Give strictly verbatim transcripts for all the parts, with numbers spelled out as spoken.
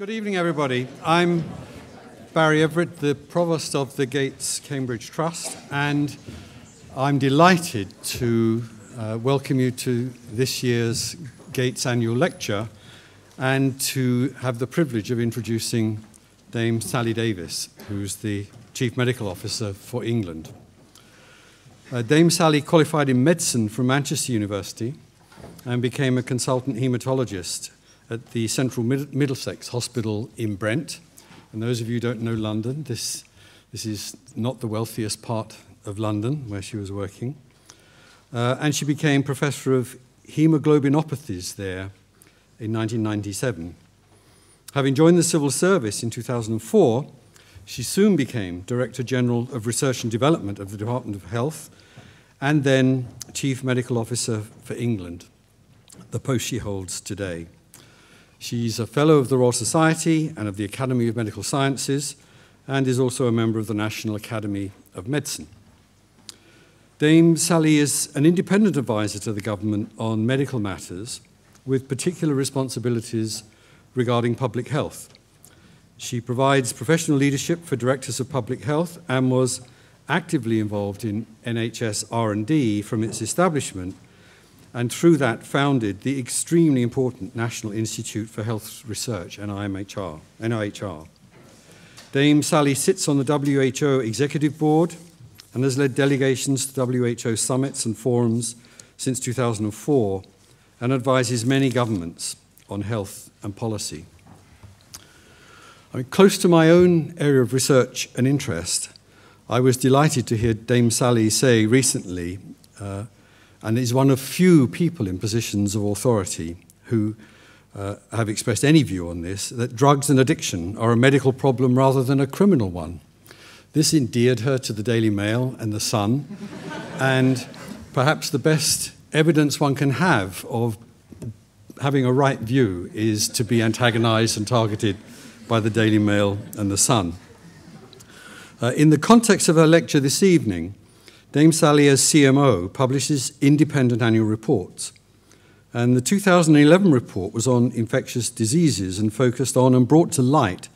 Good evening, everybody. I'm Barry Everett, the Provost of the Gates Cambridge Trust, and I'm delighted to uh, welcome you to this year's Gates Annual Lecture and to have the privilege of introducing Dame Sally Davies, who's the Chief Medical Officer for England. Uh, Dame Sally qualified in medicine from Manchester University and became a consultant haematologist at the Central Middlesex Hospital in Brent. And those of you who don't know London, this, this is not the wealthiest part of London where she was working. Uh, and she became Professor of Hemoglobinopathies there in nineteen ninety-seven. Having joined the civil service in two thousand four, she soon became Director General of Research and Development of the Department of Health and then Chief Medical Officer for England, the post she holds today. She's a Fellow of the Royal Society and of the Academy of Medical Sciences and is also a member of the National Academy of Medicine. Dame Sally is an independent advisor to the government on medical matters with particular responsibilities regarding public health. She provides professional leadership for directors of public health and was actively involved in N H S R and D from its establishment, and through that founded the extremely important National Institute for Health Research, N I H R. Dame Sally sits on the W H O Executive Board and has led delegations to W H O summits and forums since two thousand four and advises many governments on health and policy. I mean, close to my own area of research and interest, I was delighted to hear Dame Sally say recently uh, and is one of few people in positions of authority who uh, have expressed any view on this, that drugs and addiction are a medical problem rather than a criminal one. This endeared her to the Daily Mail and the Sun, and perhaps the best evidence one can have of having a right view is to be antagonized and targeted by the Daily Mail and the Sun. Uh, in the context of her lecture this evening, Dame Sally, as C M O, publishes independent annual reports. And the two thousand eleven report was on infectious diseases and focused on and brought to light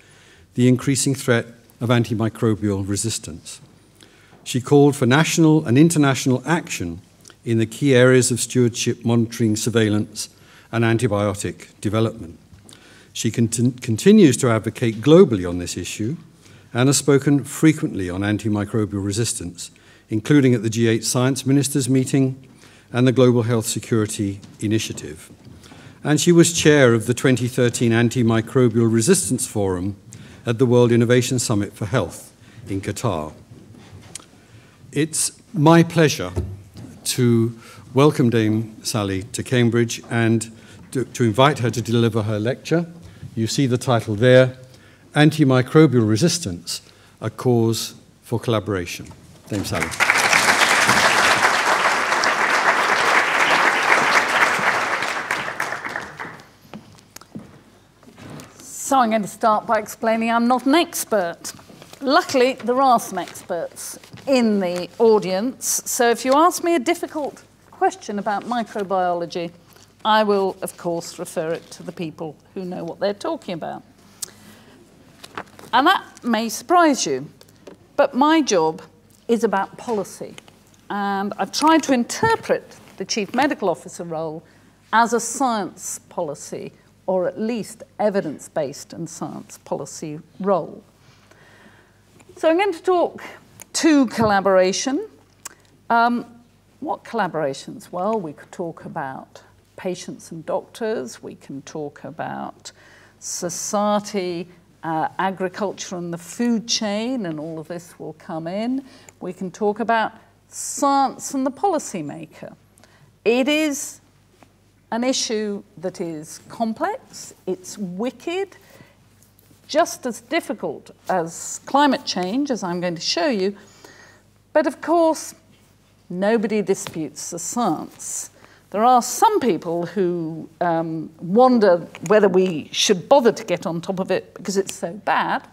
the increasing threat of antimicrobial resistance. She called for national and international action in the key areas of stewardship, monitoring, surveillance, and antibiotic development. She cont- continues to advocate globally on this issue and has spoken frequently on antimicrobial resistance, including at the G eight Science Ministers meeting and the Global Health Security Initiative. And she was chair of the twenty thirteen Antimicrobial Resistance Forum at the World Innovation Summit for Health in Qatar. It's my pleasure to welcome Dame Sally to Cambridge and to, to invite her to deliver her lecture. You see the title there, Antimicrobial Resistance, a Cause for Collaboration. Dame Sally. So I'm going to start by explaining I'm not an expert. Luckily, there are some experts in the audience. So if you ask me a difficult question about microbiology, I will, of course, refer it to the people who know what they're talking about. And that may surprise you, but my job is about policy. And I've tried to interpret the Chief Medical Officer role as a science policy, or at least evidence-based and science policy role. So I'm going to talk to collaboration. Um, what collaborations? Well, we could talk about patients and doctors. We can talk about society, uh, agriculture and the food chain, and all of this will come in. We can talk about science and the policymaker. It is an issue that is complex, it's wicked, just as difficult as climate change, as I'm going to show you. But of course, nobody disputes the science. There are some people who um, wonder whether we should bother to get on top of it because it's so bad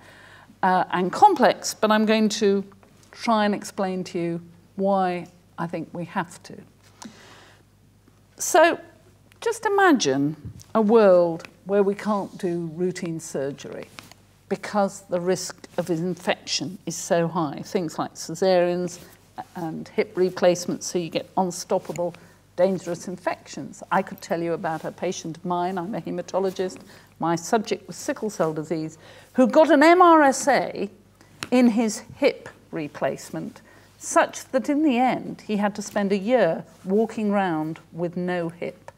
uh, and complex, but I'm going to try and explain to you why I think we have to. So just imagine a world where we can't do routine surgery because the risk of infection is so high. Things like caesareans and hip replacements, so you get unstoppable, dangerous infections. I could tell you about a patient of mine, I'm a haematologist, my subject was sickle cell disease, who got an M R S A in his hip replacement, such that in the end he had to spend a year walking round with no hip,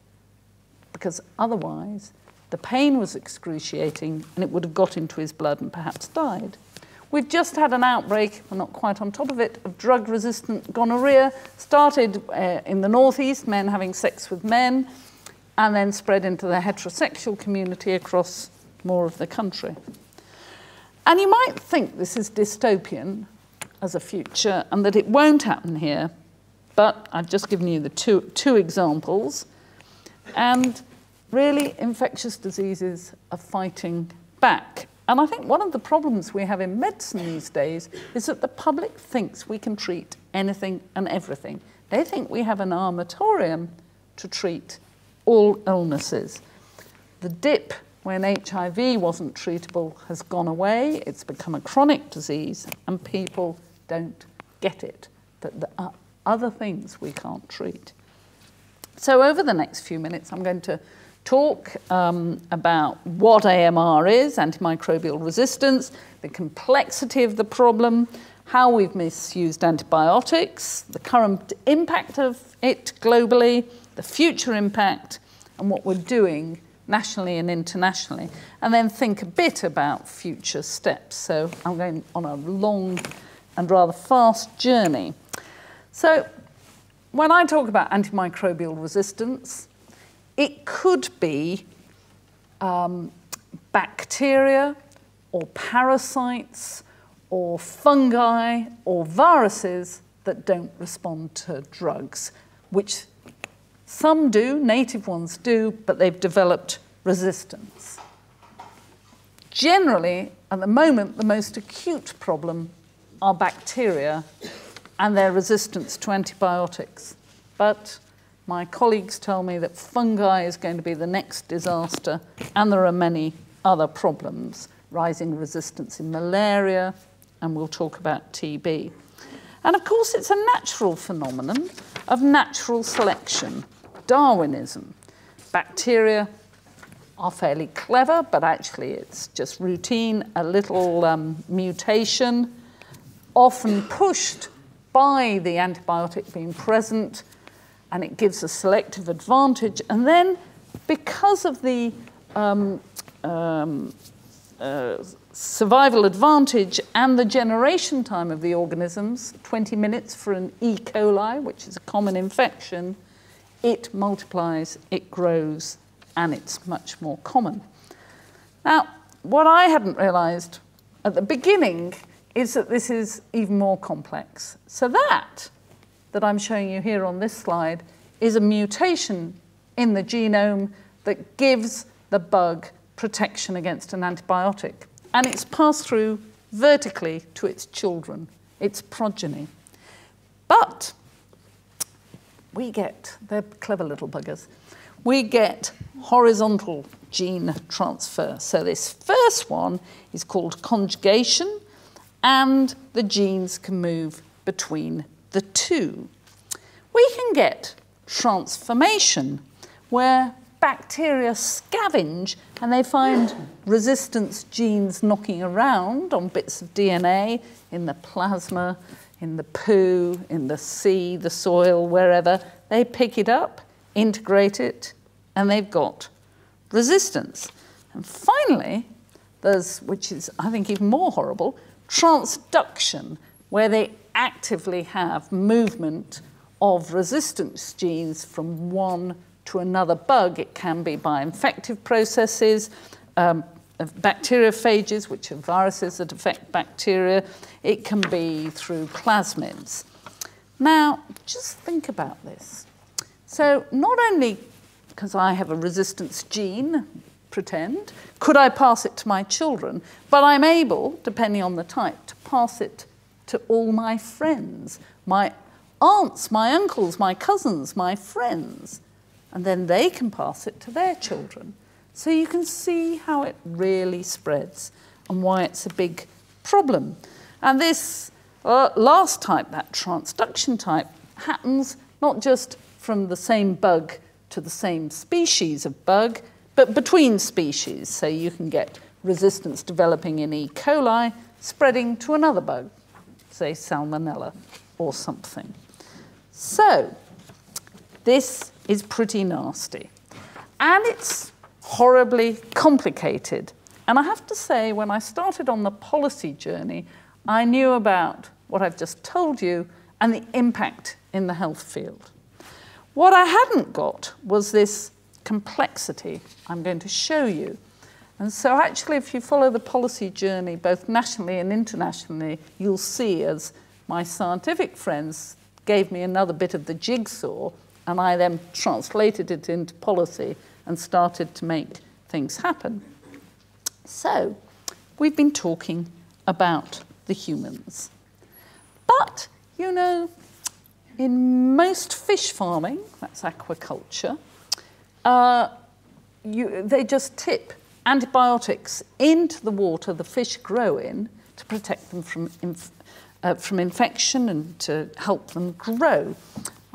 because otherwise the pain was excruciating and it would have got into his blood and perhaps died. We've just had an outbreak, we're not quite on top of it, of drug-resistant gonorrhea, started uh, in the northeast, men having sex with men, and then spread into the heterosexual community across more of the country. And you might think this is dystopian as a future and that it won't happen here, but I've just given you the two, two examples. And really, infectious diseases are fighting back. And I think one of the problems we have in medicine these days is that the public thinks we can treat anything and everything. They think we have an armatorium to treat all illnesses. The dip when H I V wasn't treatable has gone away. It's become a chronic disease and people don't get it, that there are other things we can't treat. So over the next few minutes, I'm going to talk um, about what A M R is, antimicrobial resistance, the complexity of the problem, how we've misused antibiotics, the current impact of it globally, the future impact, and what we're doing nationally and internationally, and then think a bit about future steps. So I'm going on a long and rather fast journey. So when I talk about antimicrobial resistance, it could be um, bacteria or parasites or fungi or viruses that don't respond to drugs, which some do, native ones do, but they've developed resistance. Generally, at the moment, the most acute problem are bacteria and their resistance to antibiotics. But my colleagues tell me that fungi is going to be the next disaster, and there are many other problems, rising resistance in malaria, and we'll talk about T B. And of course, it's a natural phenomenon of natural selection, Darwinism. Bacteria are fairly clever, but actually it's just routine, a little um, mutation, often pushed by the antibiotic being present, and it gives a selective advantage. And then because of the um, um, uh, survival advantage and the generation time of the organisms, twenty minutes for an E. coli, which is a common infection, it multiplies, it grows, and it's much more common. Now, what I hadn't realized at the beginning is that this is even more complex. So that that I'm showing you here on this slide is a mutation in the genome that gives the bug protection against an antibiotic. And it's passed through vertically to its children, its progeny. But we get, they're clever little buggers, we get horizontal gene transfer. So this first one is called conjugation, and the genes can move between the two. We can get transformation where bacteria scavenge and they find resistance genes knocking around on bits of D N A in the plasma, in the poo, in the sea, the soil, wherever. They pick it up, integrate it, and they've got resistance. And finally, there's, which is I think even more horrible, transduction, where they actively have movement of resistance genes from one to another bug. It can be by infective processes, um, of bacteriophages, which are viruses that affect bacteria. It can be through plasmids. Now, just think about this. So not only, because I have a resistance gene, pretend, could I pass it to my children, but I'm able, depending on the type, to pass it to all my friends, my aunts, my uncles, my cousins, my friends. And then they can pass it to their children. So you can see how it really spreads and why it's a big problem. And this uh, last type, that transduction type, happens not just from the same bug to the same species of bug, but between species. So you can get resistance developing in E. coli spreading to another bug, say Salmonella or something. So this is pretty nasty. And it's horribly complicated. And I have to say, when I started on the policy journey, I knew about what I've just told you and the impact in the health field. What I hadn't got was this complexity I'm going to show you. And so actually, if you follow the policy journey, both nationally and internationally, you'll see, as my scientific friends gave me another bit of the jigsaw, and I then translated it into policy and started to make things happen. So we've been talking about the humans. But, you know, in most fish farming, that's aquaculture, uh, you, they just tip antibiotics into the water the fish grow in to protect them from, inf uh, from infection and to help them grow.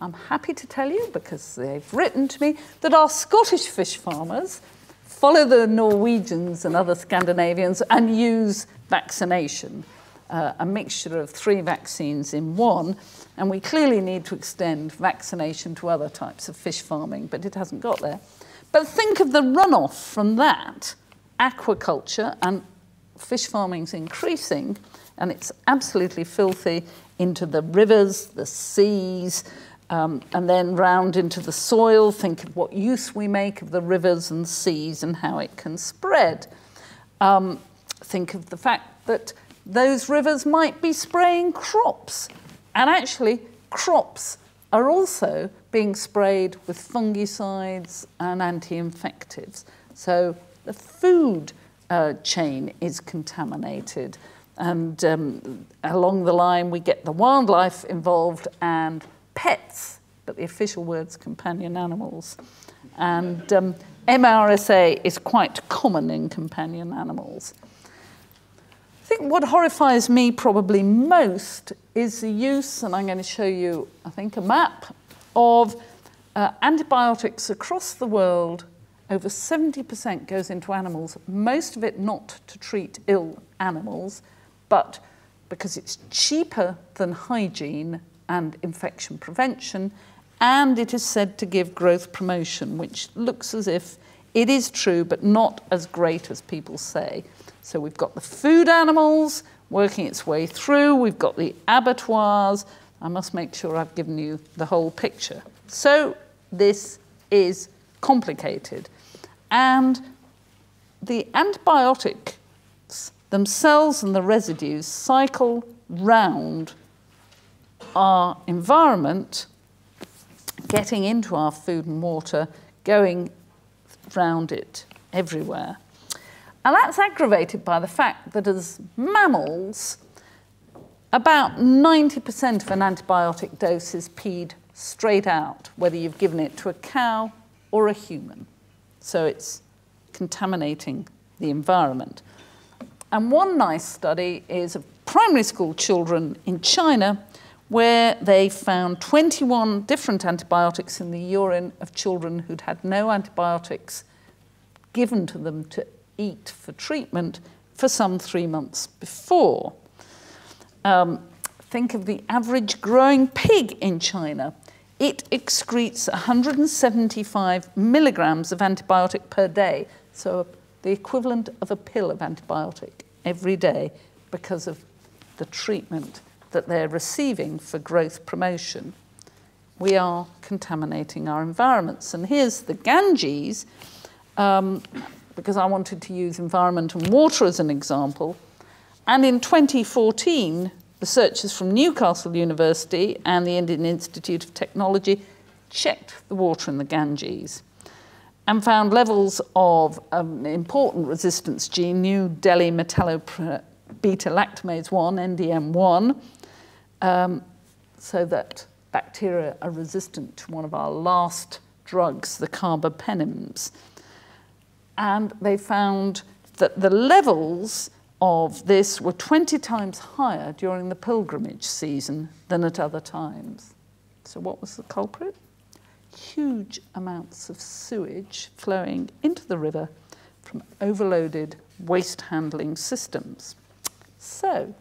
I'm happy to tell you, because they've written to me, that our Scottish fish farmers follow the Norwegians and other Scandinavians and use vaccination, uh, a mixture of three vaccines in one. And we clearly need to extend vaccination to other types of fish farming, but it hasn't got there. But think of the runoff from that. Aquaculture and fish farming's increasing, and it's absolutely filthy into the rivers, the seas, um, and then round into the soil. Think of what use we make of the rivers and seas and how it can spread. Um, think of the fact that those rivers might be spraying crops, and actually crops are also being sprayed with fungicides and anti-infectives. So the food uh, chain is contaminated, and um, along the line we get the wildlife involved and pets, but the official word's companion animals. And um, M R S A is quite common in companion animals. I think what horrifies me probably most is the use, and I'm going to show you, I think, a map of uh, antibiotics across the world. Over seventy percent goes into animals, most of it not to treat ill animals, but because it's cheaper than hygiene and infection prevention, and it is said to give growth promotion, which looks as if it is true, but not as great as people say. So we've got the food animals working its way through, we've got the abattoirs. I must make sure I've given you the whole picture. So this is complicated. And the antibiotics themselves and the residues cycle round our environment, getting into our food and water, going round it everywhere. And that's aggravated by the fact that as mammals, about ninety percent of an antibiotic dose is peed straight out, whether you've given it to a cow or a human. So it's contaminating the environment. And one nice study is of primary school children in China, where they found twenty-one different antibiotics in the urine of children who'd had no antibiotics given to them to eat for treatment for some three months before. Um, think of the average growing pig in China. It excretes one hundred seventy-five milligrams of antibiotic per day, so the equivalent of a pill of antibiotic every day, because of the treatment that they're receiving for growth promotion. We are contaminating our environments. And here's the Ganges, um, because I wanted to use environment and water as an example. And in twenty fourteen, researchers from Newcastle University and the Indian Institute of Technology checked the water in the Ganges and found levels of an um, important resistance gene, New Delhi metallo-beta-lactamase one, N D M one, um, so that bacteria are resistant to one of our last drugs, the carbapenems. and they found that the levels of this were twenty times higher during the pilgrimage season than at other times. So what was the culprit? Huge amounts of sewage flowing into the river from overloaded waste handling systems. So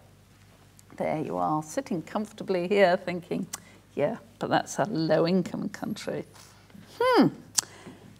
there you are, sitting comfortably here thinking, yeah, but that's a low-income country. Hmm.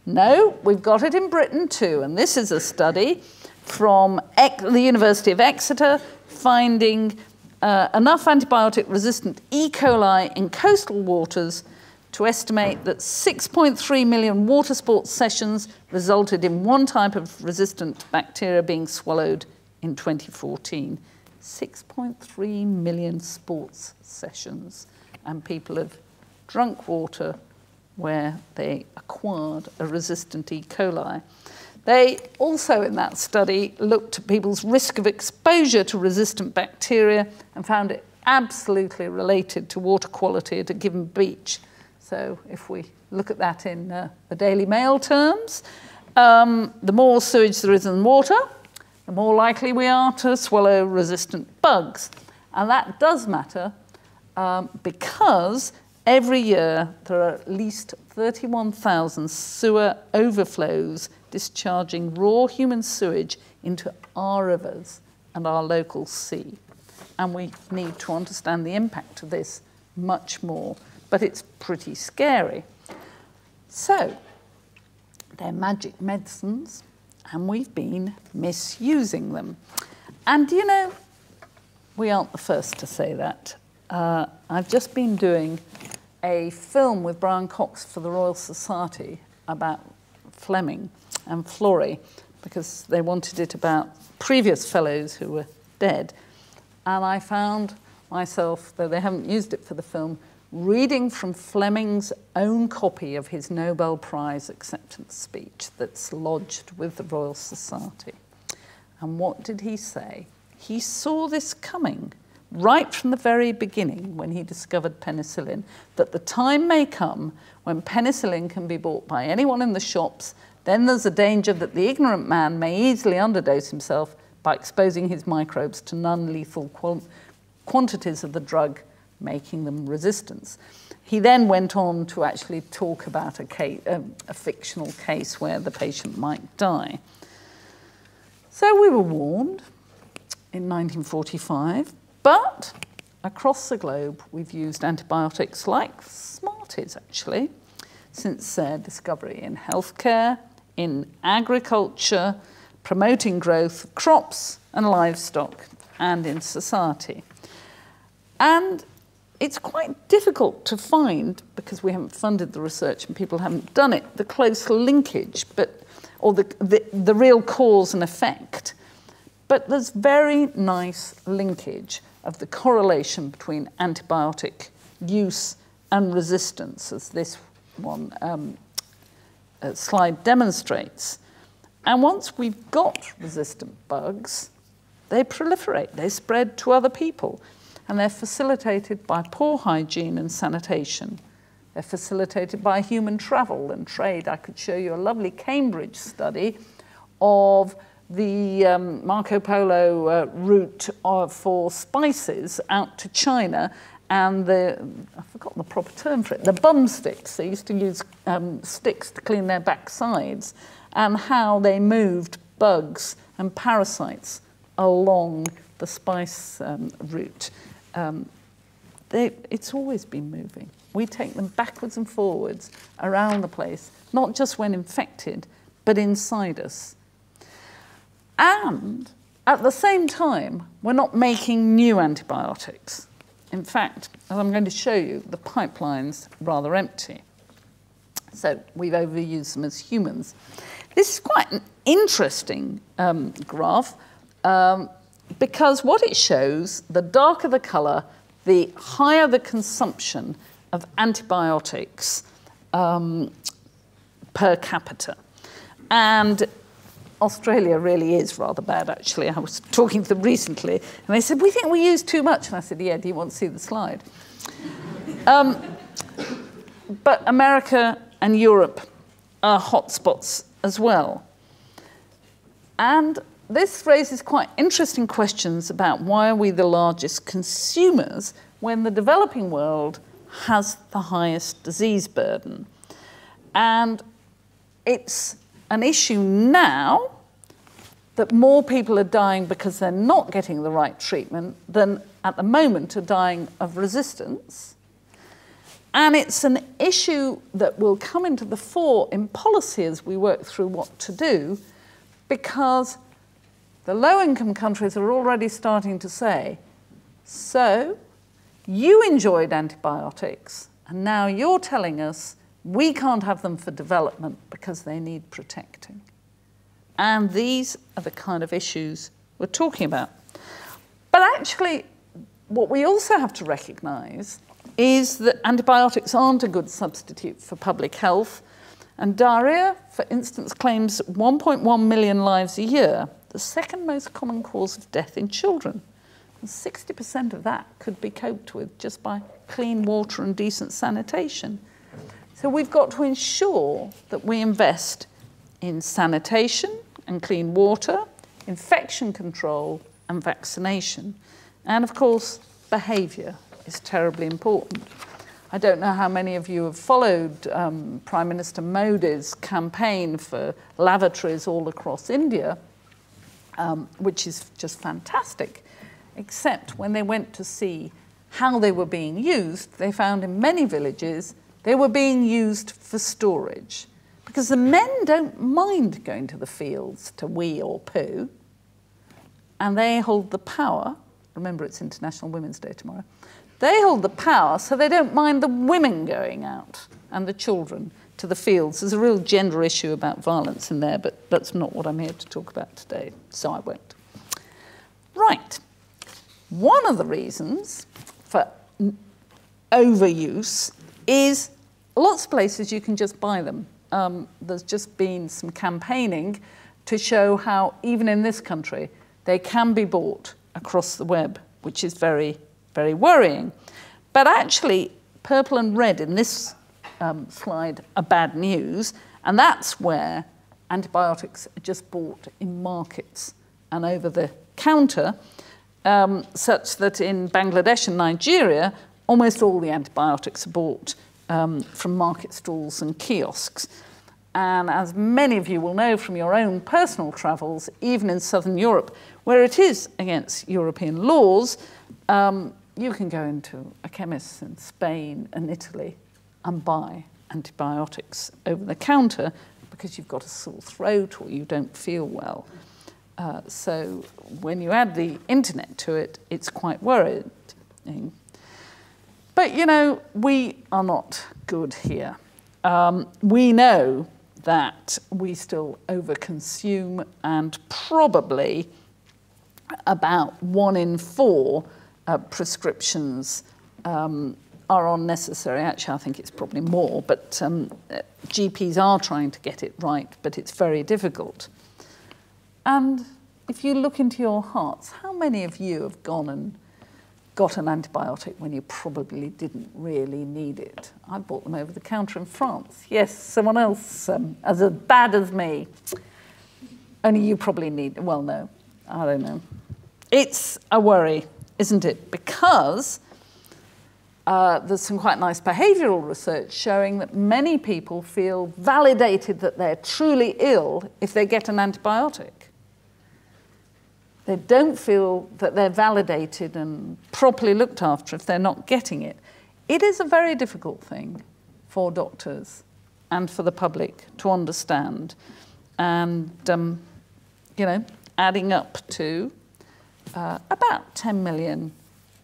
No, we've got it in Britain too, and this is a study from the University of Exeter finding uh, enough antibiotic-resistant E. coli in coastal waters to estimate that six point three million water sports sessions resulted in one type of resistant bacteria being swallowed in twenty fourteen. six point three million sports sessions, and people have drunk water where they acquired a resistant E. coli. They also, in that study, looked at people's risk of exposure to resistant bacteria and found it absolutely related to water quality at a given beach. So if we look at that in uh, the Daily Mail terms, um, the more sewage there is in water, the more likely we are to swallow resistant bugs. And that does matter um, because every year there are at least thirty-one thousand sewer overflows discharging raw human sewage into our rivers and our local sea. And we need to understand the impact of this much more, but it's pretty scary. So, they're magic medicines, and we've been misusing them. And, you know, we aren't the first to say that. Uh, I've just been doing a film with Brian Cox for the Royal Society about Fleming and Florey, because they wanted it about previous fellows who were dead. And I found myself, though they haven't used it for the film, reading from Fleming's own copy of his Nobel Prize acceptance speech that's lodged with the Royal Society. And what did he say? He saw this coming right from the very beginning when he discovered penicillin, that the time may come when penicillin can be bought by anyone in the shops. Then there's a danger that the ignorant man may easily underdose himself by exposing his microbes to non-lethal qu- quantities of the drug, making them resistance. He then went on to actually talk about a, case, um, a fictional case where the patient might die. So we were warned in nineteen forty-five, but across the globe we've used antibiotics like Smarties, actually, since their discovery in healthcare, in agriculture, promoting growth of crops and livestock, and in society. And it's quite difficult to find, because we haven't funded the research and people haven't done it, the close linkage, but, or the, the, the real cause and effect. But there's very nice linkage of the correlation between antibiotic use and resistance, as this one um, uh, slide demonstrates. And once we've got resistant bugs, they proliferate, they spread to other people. And they're facilitated by poor hygiene and sanitation. They're facilitated by human travel and trade. I could show you a lovely Cambridge study of the um, Marco Polo uh, route of, for spices out to China, and the, I forgot the proper term for it, the bum sticks. They used to use um, sticks to clean their backsides, and how they moved bugs and parasites along the spice um, route. Um, they, it's always been moving. We take them backwards and forwards around the place, not just when infected, but inside us. And at the same time, we're not making new antibiotics. In fact, as I'm going to show you, the pipeline's rather empty. So we've overused them as humans. This is quite an interesting um, graph. Um, Because what it shows, the darker the colour, the higher the consumption of antibiotics um, per capita. And Australia really is rather bad, actually. I was talking to them recently, and they said, we think we use too much. And I said, yeah, do you want to see the slide? um, but America and Europe are hotspots as well. And this raises quite interesting questions about why are we the largest consumers when the developing world has the highest disease burden. And it's an issue now that more people are dying because they're not getting the right treatment than at the moment are dying of resistance. And it's an issue that will come into the fore in policy as we work through what to do, because the low-income countries are already starting to say, so you enjoyed antibiotics, and now you're telling us we can't have them for development because they need protecting. And these are the kind of issues we're talking about. But actually, what we also have to recognise is that antibiotics aren't a good substitute for public health. And diarrhoea, for instance, claims one point one million lives a year, the second most common cause of death in children. And sixty percent of that could be coped with just by clean water and decent sanitation. So we've got to ensure that we invest in sanitation and clean water, infection control and vaccination. And of course, behaviour is terribly important. I don't know how many of you have followed um, Prime Minister Modi's campaign for lavatories all across India, um, which is just fantastic, except when they went to see how they were being used, they found in many villages they were being used for storage. Because the men don't mind going to the fields to wee or poo, and they hold the power. Remember, it's International Women's Day tomorrow. They hold the power, so they don't mind the women going out and the children to the fields. There's a real gender issue about violence in there, but that's not what I'm here to talk about today, so I won't. Right. One of the reasons for overuse is lots of places you can just buy them. Um, there's just been some campaigning to show how, even in this country, they can be bought across the web, which is very very worrying. But actually, purple and red in this um, slide are bad news, and that's where antibiotics are just bought in markets and over the counter, um, such that in Bangladesh and Nigeria, almost all the antibiotics are bought um, from market stalls and kiosks. And as many of you will know from your own personal travels, even in southern Europe, where it is against European laws, um, you can go into a chemist in Spain and Italy and buy antibiotics over the counter because you've got a sore throat or you don't feel well. Uh, so when you add the internet to it, it's quite worrying. But, you know, we are not good here. Um, we know that we still overconsume, and probably about one in four uh, prescriptions um, are unnecessary. Actually, I think it's probably more, but um, G Ps are trying to get it right, but it's very difficult. And if you look into your hearts, how many of you have gone and got an antibiotic when you probably didn't really need it? I bought them over the counter in France. Yes, someone else um, as bad as me. Only you probably need, well, no, I don't know. It's a worry, isn't it? Because uh, there's some quite nice behavioural research showing that many people feel validated that they're truly ill if they get an antibiotic. They don't feel that they're validated and properly looked after if they're not getting it. It is a very difficult thing for doctors and for the public to understand. And, um, you know, adding up to uh, about ten million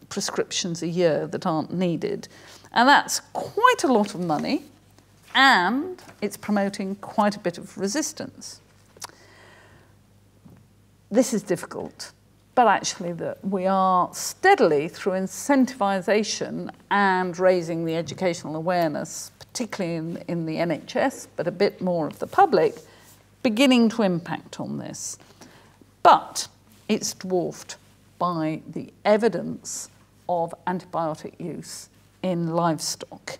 prescriptions a year that aren't needed. And that's quite a lot of money, and it's promoting quite a bit of resistance. This is difficult, but actually the, we are steadily, through incentivisation and raising the educational awareness, particularly in, in the N H S, but a bit more of the public, beginning to impact on this. But it's dwarfed by the evidence of antibiotic use in livestock.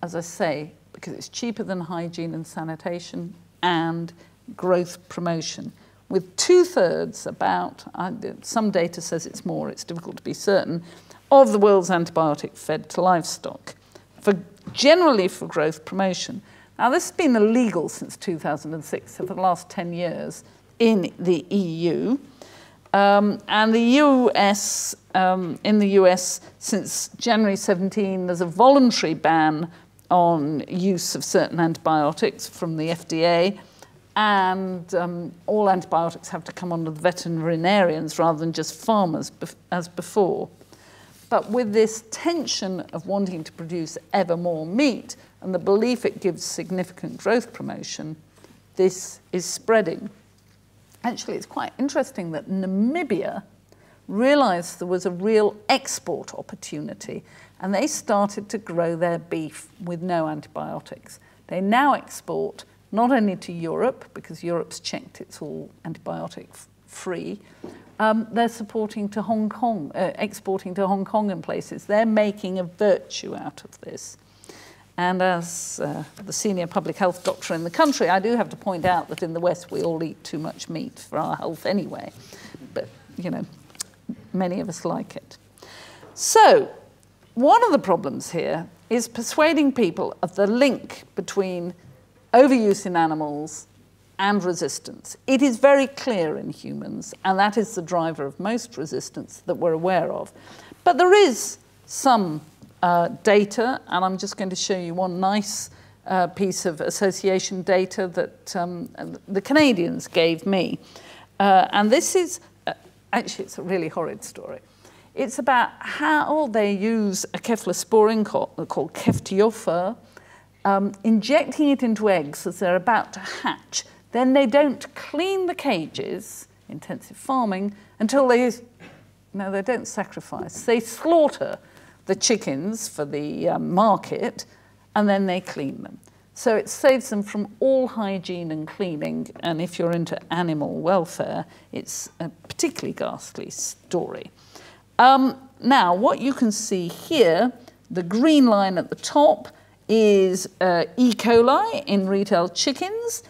As I say, because it's cheaper than hygiene and sanitation and growth promotion. with two-thirds about, uh, some data says it's more, it's difficult to be certain, of the world's antibiotic fed to livestock, for generally for growth promotion. Now, this has been illegal since two thousand six, so for the last ten years, in the E U. Um, and the U S, um, in the U S, since January seventeen, there's a voluntary ban on use of certain antibiotics from the F D A, and um, all antibiotics have to come under the veterinarians rather than just farmers bef as before. But with this tension of wanting to produce ever more meat and the belief it gives significant growth promotion, this is spreading. Actually, it's quite interesting that Namibia realized there was a real export opportunity, and they started to grow their beef with no antibiotics. They now export not only to Europe, because Europe's checked it's all antibiotic-free, um, they're supporting to Hong Kong, uh, exporting to Hong Kong and places. They're making a virtue out of this. And as uh, the senior public health doctor in the country, I do have to point out that in the West we all eat too much meat for our health anyway. But, you know, many of us like it. So, one of the problems here is persuading people of the link between overuse in animals and resistance. It is very clear in humans, and that is the driver of most resistance that we're aware of. But there is some Uh, data, and I'm just going to show you one nice uh, piece of association data that um, the Canadians gave me. Uh, and this is, uh, actually it's a really horrid story. It's about how they use a cephalosporin called Ceftiofur, um, injecting it into eggs as they're about to hatch. Then they don't clean the cages, intensive farming, until they, no, they don't sacrifice. They slaughter the chickens for the um, market, and then they clean them. So it saves them from all hygiene and cleaning, and if you're into animal welfare, it's a particularly ghastly story. Um, now, what you can see here, the green line at the top is uh, E. coli in retail chickens.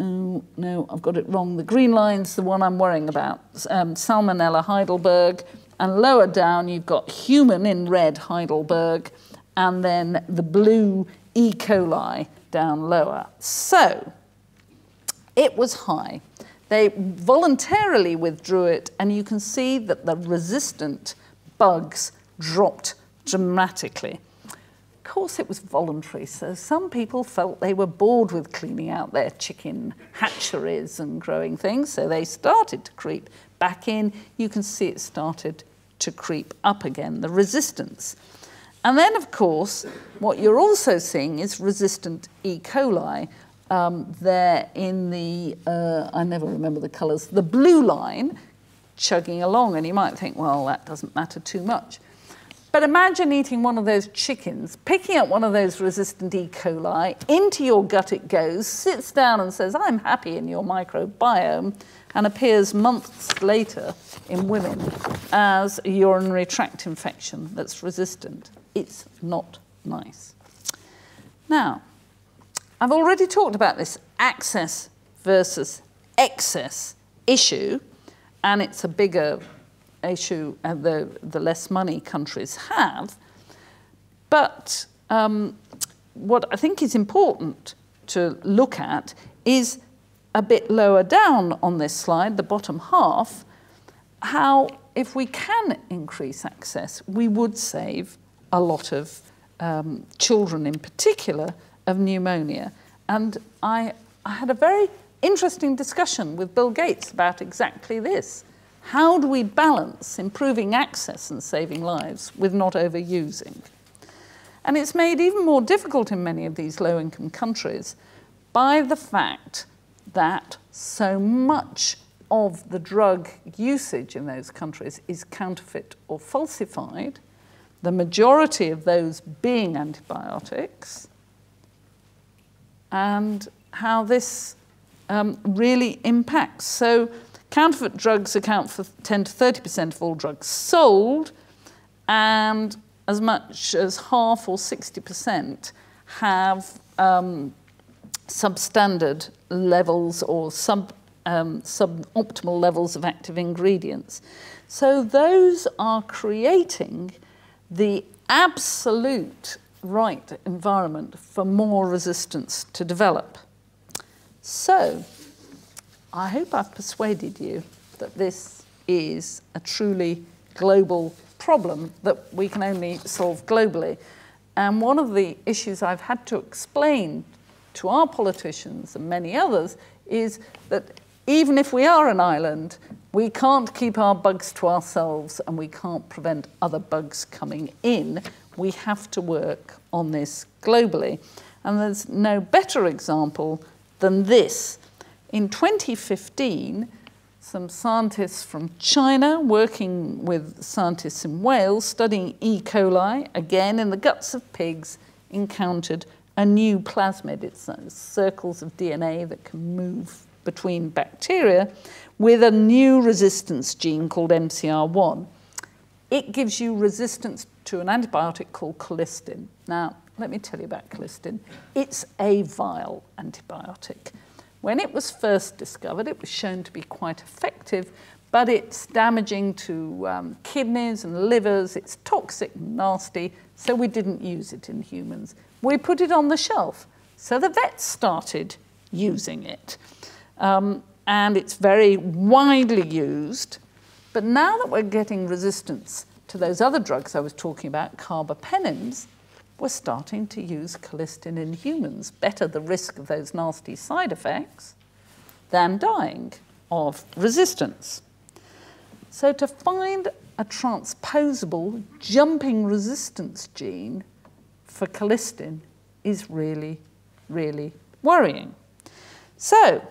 Oh, no, I've got it wrong. The green line's the one I'm worrying about, um, Salmonella Heidelberg. And lower down, you've got human in red, Heidelberg, and then the blue E. coli down lower. So it was high. They voluntarily withdrew it, and you can see that the resistant bugs dropped dramatically. Of course, it was voluntary, so some people felt they were bored with cleaning out their chicken hatcheries and growing things, so they started to creep back in. You can see it started to creep up again, the resistance. And then, of course, what you're also seeing is resistant E. coli. Um, there in the, uh, I never remember the colours, the blue line chugging along. And you might think, well, that doesn't matter too much. But imagine eating one of those chickens, picking up one of those resistant E. coli, into your gut it goes, sits down and says, I'm happy in your microbiome, and appears months later in women as a urinary tract infection that's resistant. It's not nice. Now, I've already talked about this access versus excess issue, and it's a bigger issue uh, the, the less money countries have. But um, what I think is important to look at is a bit lower down on this slide, the bottom half, how if we can increase access, we would save a lot of um, children in particular of pneumonia. And I, I had a very interesting discussion with Bill Gates about exactly this. How do we balance improving access and saving lives with not overusing? And it's made even more difficult in many of these low-income countries by the fact that so much of the drug usage in those countries is counterfeit or falsified, the majority of those being antibiotics, and how this um, really impacts. So, counterfeit drugs account for ten to thirty percent of all drugs sold, and as much as half or sixty percent have um, substandard levels or sub um, suboptimal levels of active ingredients. So those are creating the absolute right environment for more resistance to develop. So I hope I've persuaded you that this is a truly global problem that we can only solve globally. And one of the issues I've had to explain to our politicians and many others is that even if we are an island, we can't keep our bugs to ourselves and we can't prevent other bugs coming in. We have to work on this globally. And there's no better example than this. In twenty fifteen, some scientists from China, working with scientists in Wales, studying E. coli, again in the guts of pigs, encountered a new plasmid. It's those circles of D N A that can move between bacteria with a new resistance gene called M C R one. It gives you resistance to an antibiotic called colistin. Now, let me tell you about colistin. It's a vile antibiotic. When it was first discovered, it was shown to be quite effective, but it's damaging to um, kidneys and livers. It's toxic and nasty, so we didn't use it in humans. We put it on the shelf, so the vets started using it. Um, and it's very widely used. But now that we're getting resistance to those other drugs I was talking about, carbapenems, we're starting to use colistin in humans. Better the risk of those nasty side effects than dying of resistance. So to find a transposable jumping resistance gene for colistin is really, really worrying. So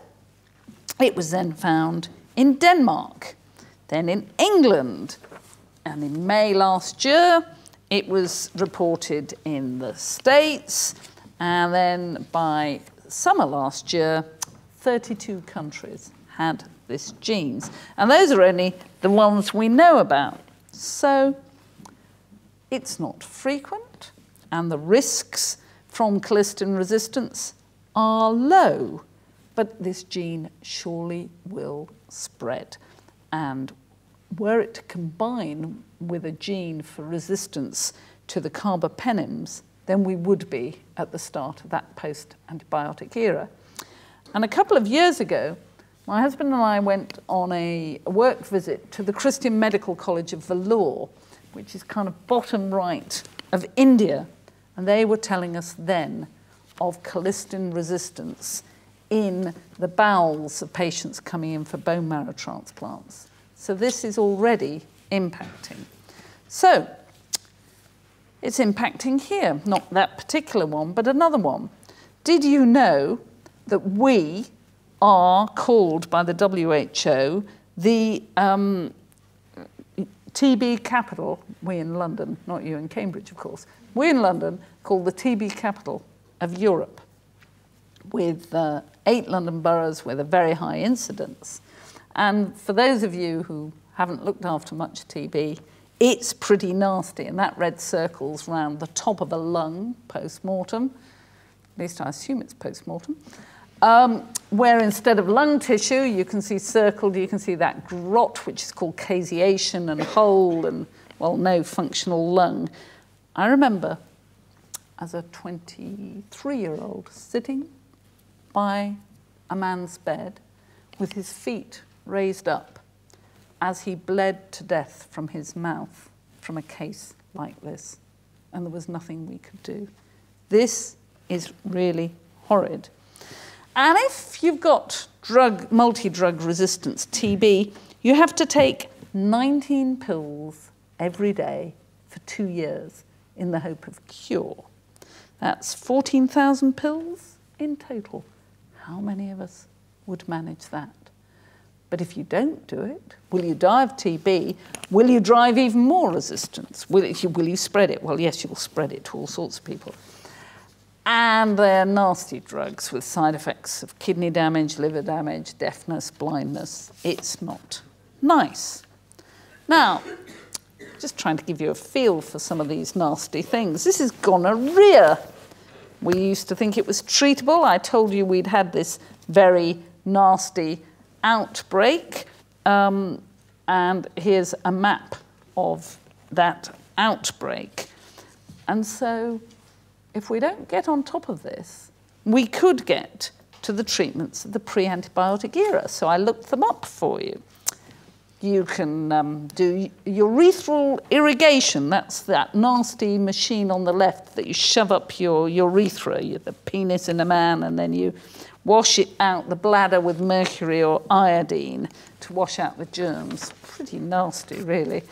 it was then found in Denmark, then in England, and in May last year, it was reported in the States, and then by summer last year, thirty-two countries had this gene. And those are only the ones we know about. So it's not frequent, and the risks from colistin resistance are low, but this gene surely will spread. And were it to combine with a gene for resistance to the carbapenems, then we would be at the start of that post-antibiotic era. And a couple of years ago, my husband and I went on a work visit to the Christian Medical College of Vellore, which is kind of bottom right of India. And they were telling us then of colistin resistance in the bowels of patients coming in for bone marrow transplants. So this is already impacting. So it's impacting here, not that particular one, but another one. Did you know that we are called by the W H O the um, T B capital? We in London, not you in Cambridge, of course. We in London called the T B capital of Europe, with uh, eight London boroughs with a very high incidence. And for those of you who haven't looked after much T B, it's pretty nasty, and that red circle's round the top of a lung post-mortem, at least I assume it's post-mortem, um, where instead of lung tissue, you can see circled, you can see that grot, which is called caseation and hole and, well, no functional lung. I remember as a twenty-three-year-old sitting by a man's bed with his feet raised up as he bled to death from his mouth from a case like this. And there was nothing we could do. This is really horrid. And if you've got drug, multi-drug resistance T B, you have to take nineteen pills every day for two years in the hope of cure. That's fourteen thousand pills in total. How many of us would manage that? But if you don't do it, will you die of T B? Will you drive even more resistance? Will, it, will you spread it? Well, yes, you'll spread it to all sorts of people. And they're nasty drugs with side effects of kidney damage, liver damage, deafness, blindness. It's not nice. Now, just trying to give you a feel for some of these nasty things. This is gonorrhea. We used to think it was treatable. I told you we'd had this very nasty outbreak, um, and here's a map of that outbreak. And so if we don't get on top of this, we could get to the treatments of the pre-antibiotic era. So I looked them up for you. You can um, do urethral irrigation. That's that nasty machine on the left that you shove up your urethra, the penis in a man, and then you wash it out the bladder with mercury or iodine to wash out the germs. Pretty nasty, really.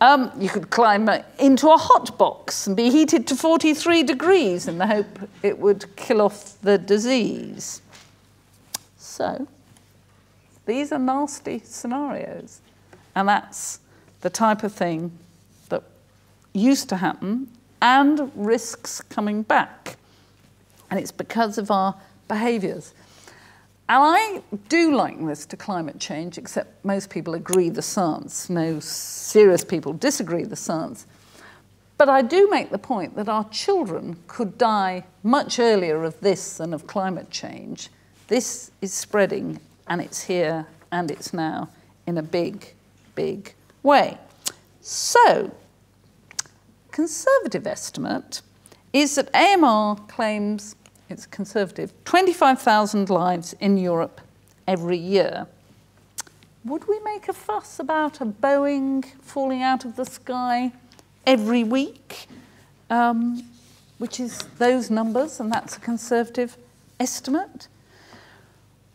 Um, you could climb into a hot box and be heated to forty-three degrees in the hope it would kill off the disease. So these are nasty scenarios, and that's the type of thing that used to happen and risks coming back. And it's because of our behaviours. And I do liken this to climate change, except most people agree the science. No serious people disagree the science. But I do make the point that our children could die much earlier of this than of climate change. This is spreading, and it's here, and it's now, in a big, big way. So, conservative estimate is that A M R claims, it's conservative, twenty-five thousand lives in Europe every year. Would we make a fuss about a Boeing falling out of the sky every week? Um, which is those numbers, and that's a conservative estimate.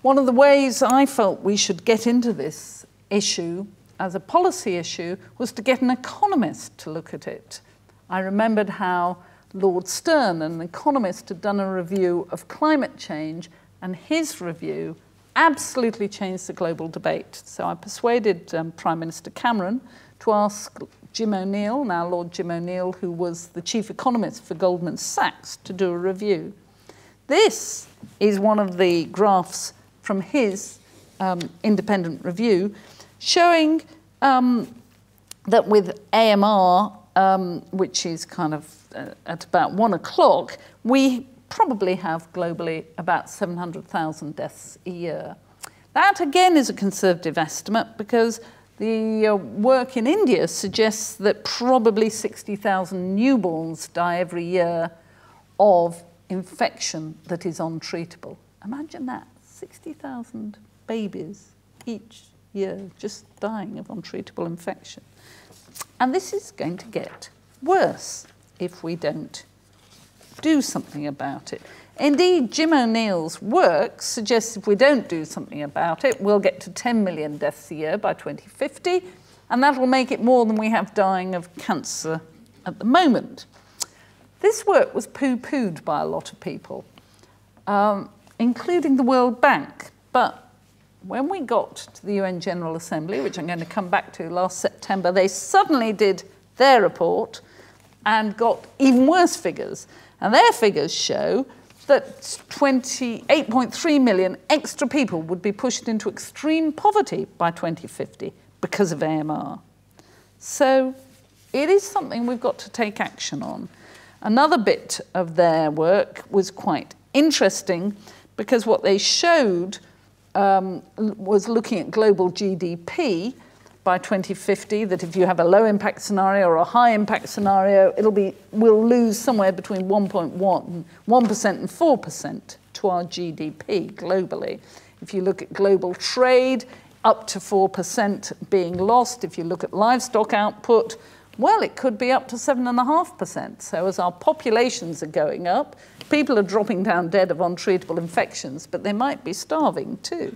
One of the ways I felt we should get into this issue as a policy issue was to get an economist to look at it. I remembered how Lord Stern, an economist, had done a review of climate change, and his review absolutely changed the global debate. So I persuaded um, Prime Minister Cameron to ask Jim O'Neill, now Lord Jim O'Neill, who was the chief economist for Goldman Sachs, to do a review. This is one of the graphs from his um, independent review, showing um, that with A M R, um, which is kind of uh, at about one o'clock, we probably have globally about seven hundred thousand deaths a year. That again is a conservative estimate, because the uh, work in India suggests that probably sixty thousand newborns die every year of infection that is untreatable. Imagine that. sixty thousand babies each year just dying of untreatable infection. And this is going to get worse if we don't do something about it. Indeed, Jim O'Neill's work suggests if we don't do something about it, we'll get to ten million deaths a year by twenty fifty, and that will make it more than we have dying of cancer at the moment. This work was poo-pooed by a lot of people. Um, including the World Bank. But when we got to the U N General Assembly, which I'm going to come back to, last September, they suddenly did their report and got even worse figures. And their figures show that twenty-eight point three million extra people would be pushed into extreme poverty by twenty fifty because of A M R. So it is something we've got to take action on. Another bit of their work was quite interesting, because what they showed um, was looking at global G D P by twenty fifty, that if you have a low impact scenario or a high impact scenario, it'll be, we'll lose somewhere between one point one percent and four percent to our G D P globally. If you look at global trade, up to four percent being lost. If you look at livestock output, well, it could be up to seven point five percent. So as our populations are going up, people are dropping down dead of untreatable infections, but they might be starving too.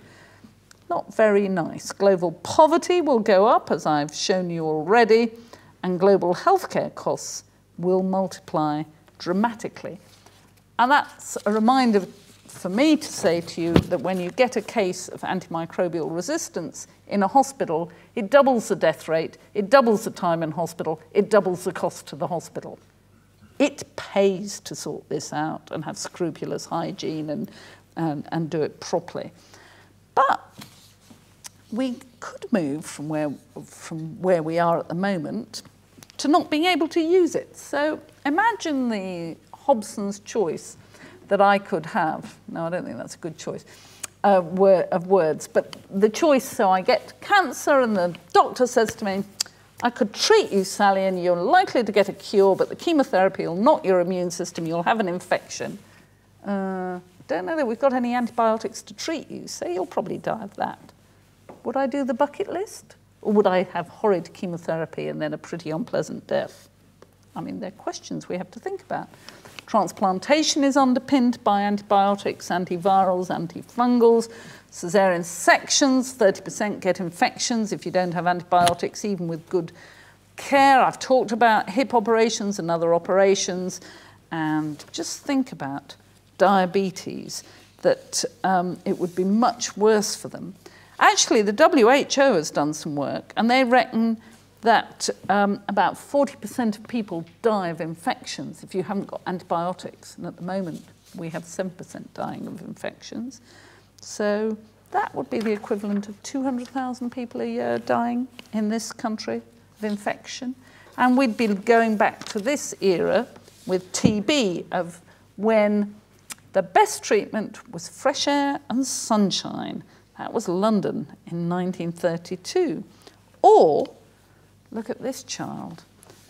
Not very nice. Global poverty will go up, as I've shown you already, and global healthcare costs will multiply dramatically. And that's a reminder for me to say to you that when you get a case of antimicrobial resistance in a hospital, it doubles the death rate, it doubles the time in hospital, it doubles the cost to the hospital. It pays to sort this out and have scrupulous hygiene and, and, and do it properly. But we could move from where, from where we are at the moment to not being able to use it. So imagine the Hobson's choice that I could have. No, I don't think that's a good choice. uh, word, of words, but the choice, so I get cancer and the doctor says to me, I could treat you, Sally, and you're likely to get a cure, but the chemotherapy will knock your immune system, you'll have an infection. Uh, don't know that we've got any antibiotics to treat you, so you'll probably die of that. Would I do the bucket list? Or would I have horrid chemotherapy and then a pretty unpleasant death? I mean, they're questions we have to think about. Transplantation is underpinned by antibiotics, antivirals, antifungals, caesarean sections, thirty percent get infections if you don't have antibiotics, even with good care. I've talked about hip operations and other operations, and just think about diabetes, that um, it would be much worse for them. Actually, the W H O has done some work, and they reckon that um, about forty percent of people die of infections if you haven't got antibiotics. And at the moment, we have seven percent dying of infections. So that would be the equivalent of two hundred thousand people a year dying in this country of infection. And we'd be going back to this era with T B, of when the best treatment was fresh air and sunshine. That was London in nineteen thirty-two. Or, look at this child.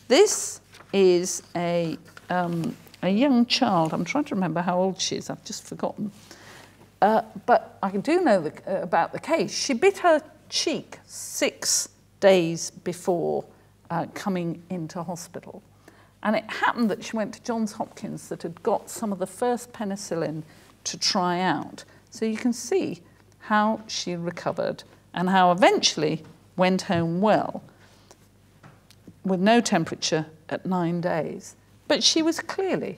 This is a, um, a young child. I'm trying to remember how old she is. I've just forgotten. Uh, but I do know the, uh, about the case. She bit her cheek six days before uh, coming into hospital. And it happened that she went to Johns Hopkins, that had got some of the first penicillin to try out. So you can see how she recovered and how eventually went home well with no temperature at nine days. But she was clearly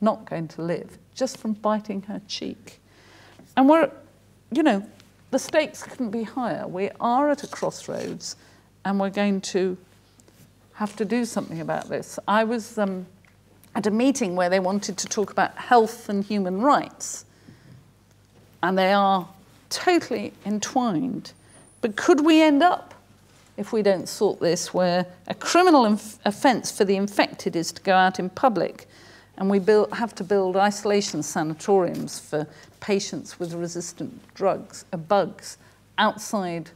not going to live just from biting her cheek. And we're, you know, the stakes couldn't be higher. We are at a crossroads and we're going to have to do something about this. I was um, at a meeting where they wanted to talk about health and human rights, and they are totally entwined. But could we end up, if we don't sort this, where a criminal offence for the infected is to go out in public, and we build, have to build isolation sanatoriums for patients with resistant drugs, uh, bugs outside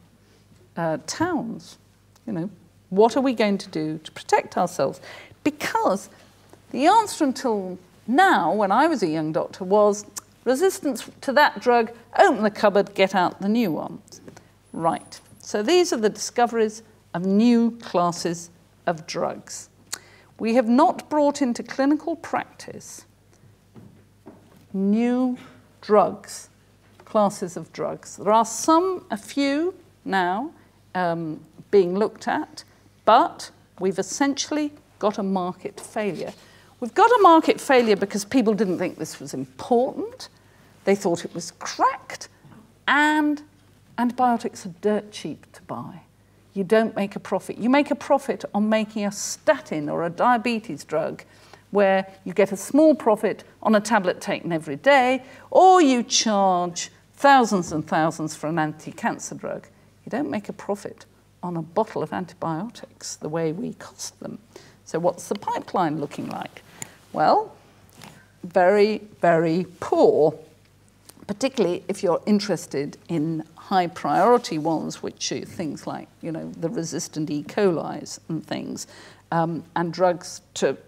uh, towns? You know, what are we going to do to protect ourselves? Because the answer until now, when I was a young doctor, was resistance to that drug, open the cupboard, get out the new ones. Right, so these are the discoveries of new classes of drugs. We have not brought into clinical practice new drugs, classes of drugs. There are some, a few now, um, being looked at, but we've essentially got a market failure. We've got a market failure because people didn't think this was important. They thought it was cracked, and antibiotics are dirt cheap to buy. You don't make a profit. You make a profit on making a statin or a diabetes drug, where you get a small profit on a tablet taken every day, or you charge thousands and thousands for an anti-cancer drug. You don't make a profit on a bottle of antibiotics the way we cost them. So what's the pipeline looking like? Well, very, very poor, particularly if you're interested in high priority ones, which are things like, you know, the resistant E. coli's and things, um, and drugs to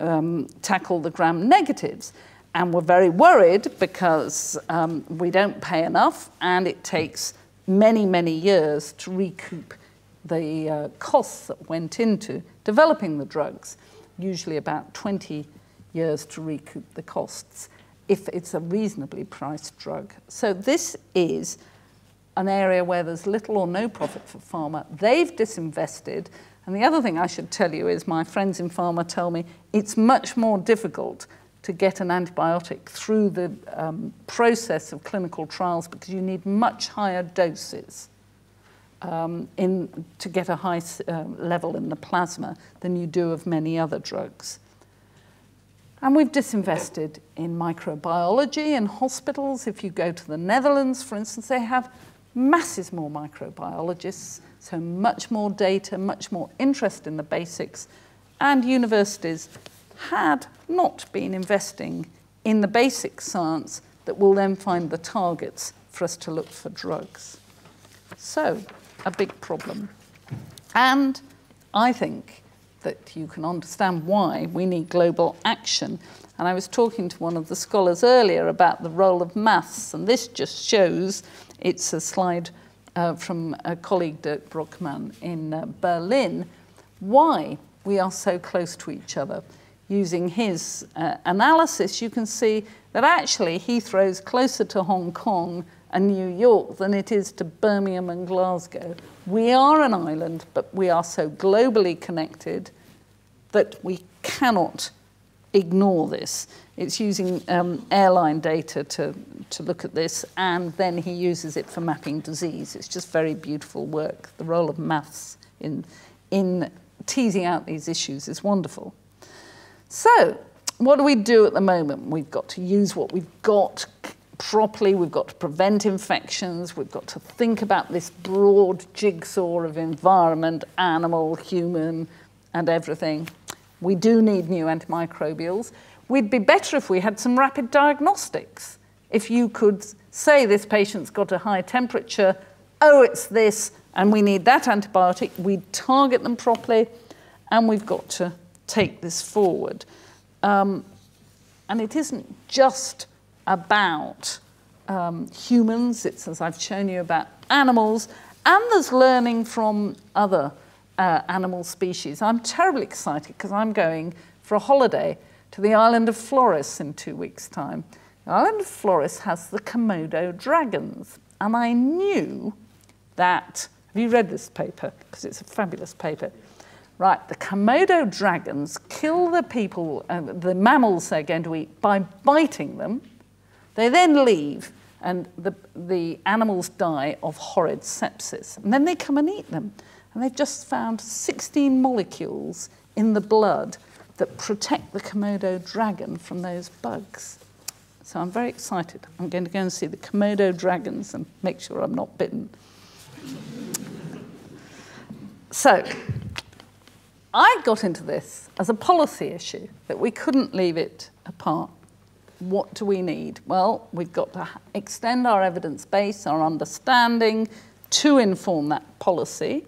um, tackle the gram negatives. And we're very worried because um, we don't pay enough, and it takes many, many years to recoup the uh, costs that went into developing the drugs, usually about twenty years to recoup the costs, if it's a reasonably priced drug. So this is an area where there's little or no profit for pharma. They've disinvested. And the other thing I should tell you is my friends in pharma tell me it's much more difficult to get an antibiotic through the um, process of clinical trials, because you need much higher doses um, in, to get a high uh, level in the plasma than you do of many other drugs. And we've disinvested in microbiology in hospitals. If you go to the Netherlands, for instance, they have masses more microbiologists, so much more data, much more interest in the basics, and universities had not been investing in the basic science that will then find the targets for us to look for drugs. So, a big problem. And I think that you can understand why we need global action. And I was talking to one of the scholars earlier about the role of maths, and this just shows, it's a slide uh, from a colleague, Dirk Bruckmann, in uh, Berlin, why we are so close to each other. Using his uh, analysis, you can see that actually Heathrow's closer to Hong Kong and New York than it is to Birmingham and Glasgow. We are an island, but we are so globally connected that we cannot ignore this. It's using um, airline data to, to look at this, and then he uses it for mapping disease. It's just very beautiful work. The role of maths in, in teasing out these issues is wonderful. So, what do we do at the moment? We've got to use what we've got properly, we've got to prevent infections, we've got to think about this broad jigsaw of environment, animal, human, and everything. We do need new antimicrobials. We'd be better if we had some rapid diagnostics. If you could say this patient's got a high temperature, oh, it's this, and we need that antibiotic, we'd target them properly, and we've got to take this forward. Um, and it isn't just about um, humans, it's, as I've shown you, about animals, and there's learning from other uh, animal species. I'm terribly excited because I'm going for a holiday to the island of Flores in two weeks' time. The island of Flores has the Komodo dragons, and I knew that, have you read this paper? Because it's a fabulous paper. Right, the Komodo dragons kill the people, uh, the mammals they're going to eat, by biting them. They then leave, and the, the animals die of horrid sepsis. And then they come and eat them. And they've just found sixteen molecules in the blood that protect the Komodo dragon from those bugs. So I'm very excited. I'm going to go and see the Komodo dragons and make sure I'm not bitten. So, I got into this as a policy issue, that we couldn't leave it apart. What do we need? Well, we've got to extend our evidence base, our understanding, to inform that policy.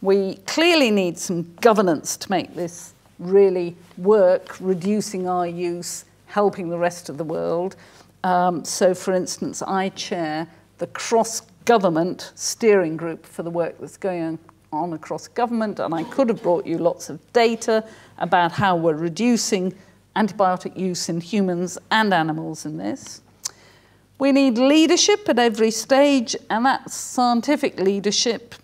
We clearly need some governance to make this really work, reducing our use, helping the rest of the world. Um, so, for instance, I chair the cross-government steering group for the work that's going on on across government, and I could have brought you lots of data about how we're reducing antibiotic use in humans and animals in this. We need leadership at every stage, and that's scientific leadership,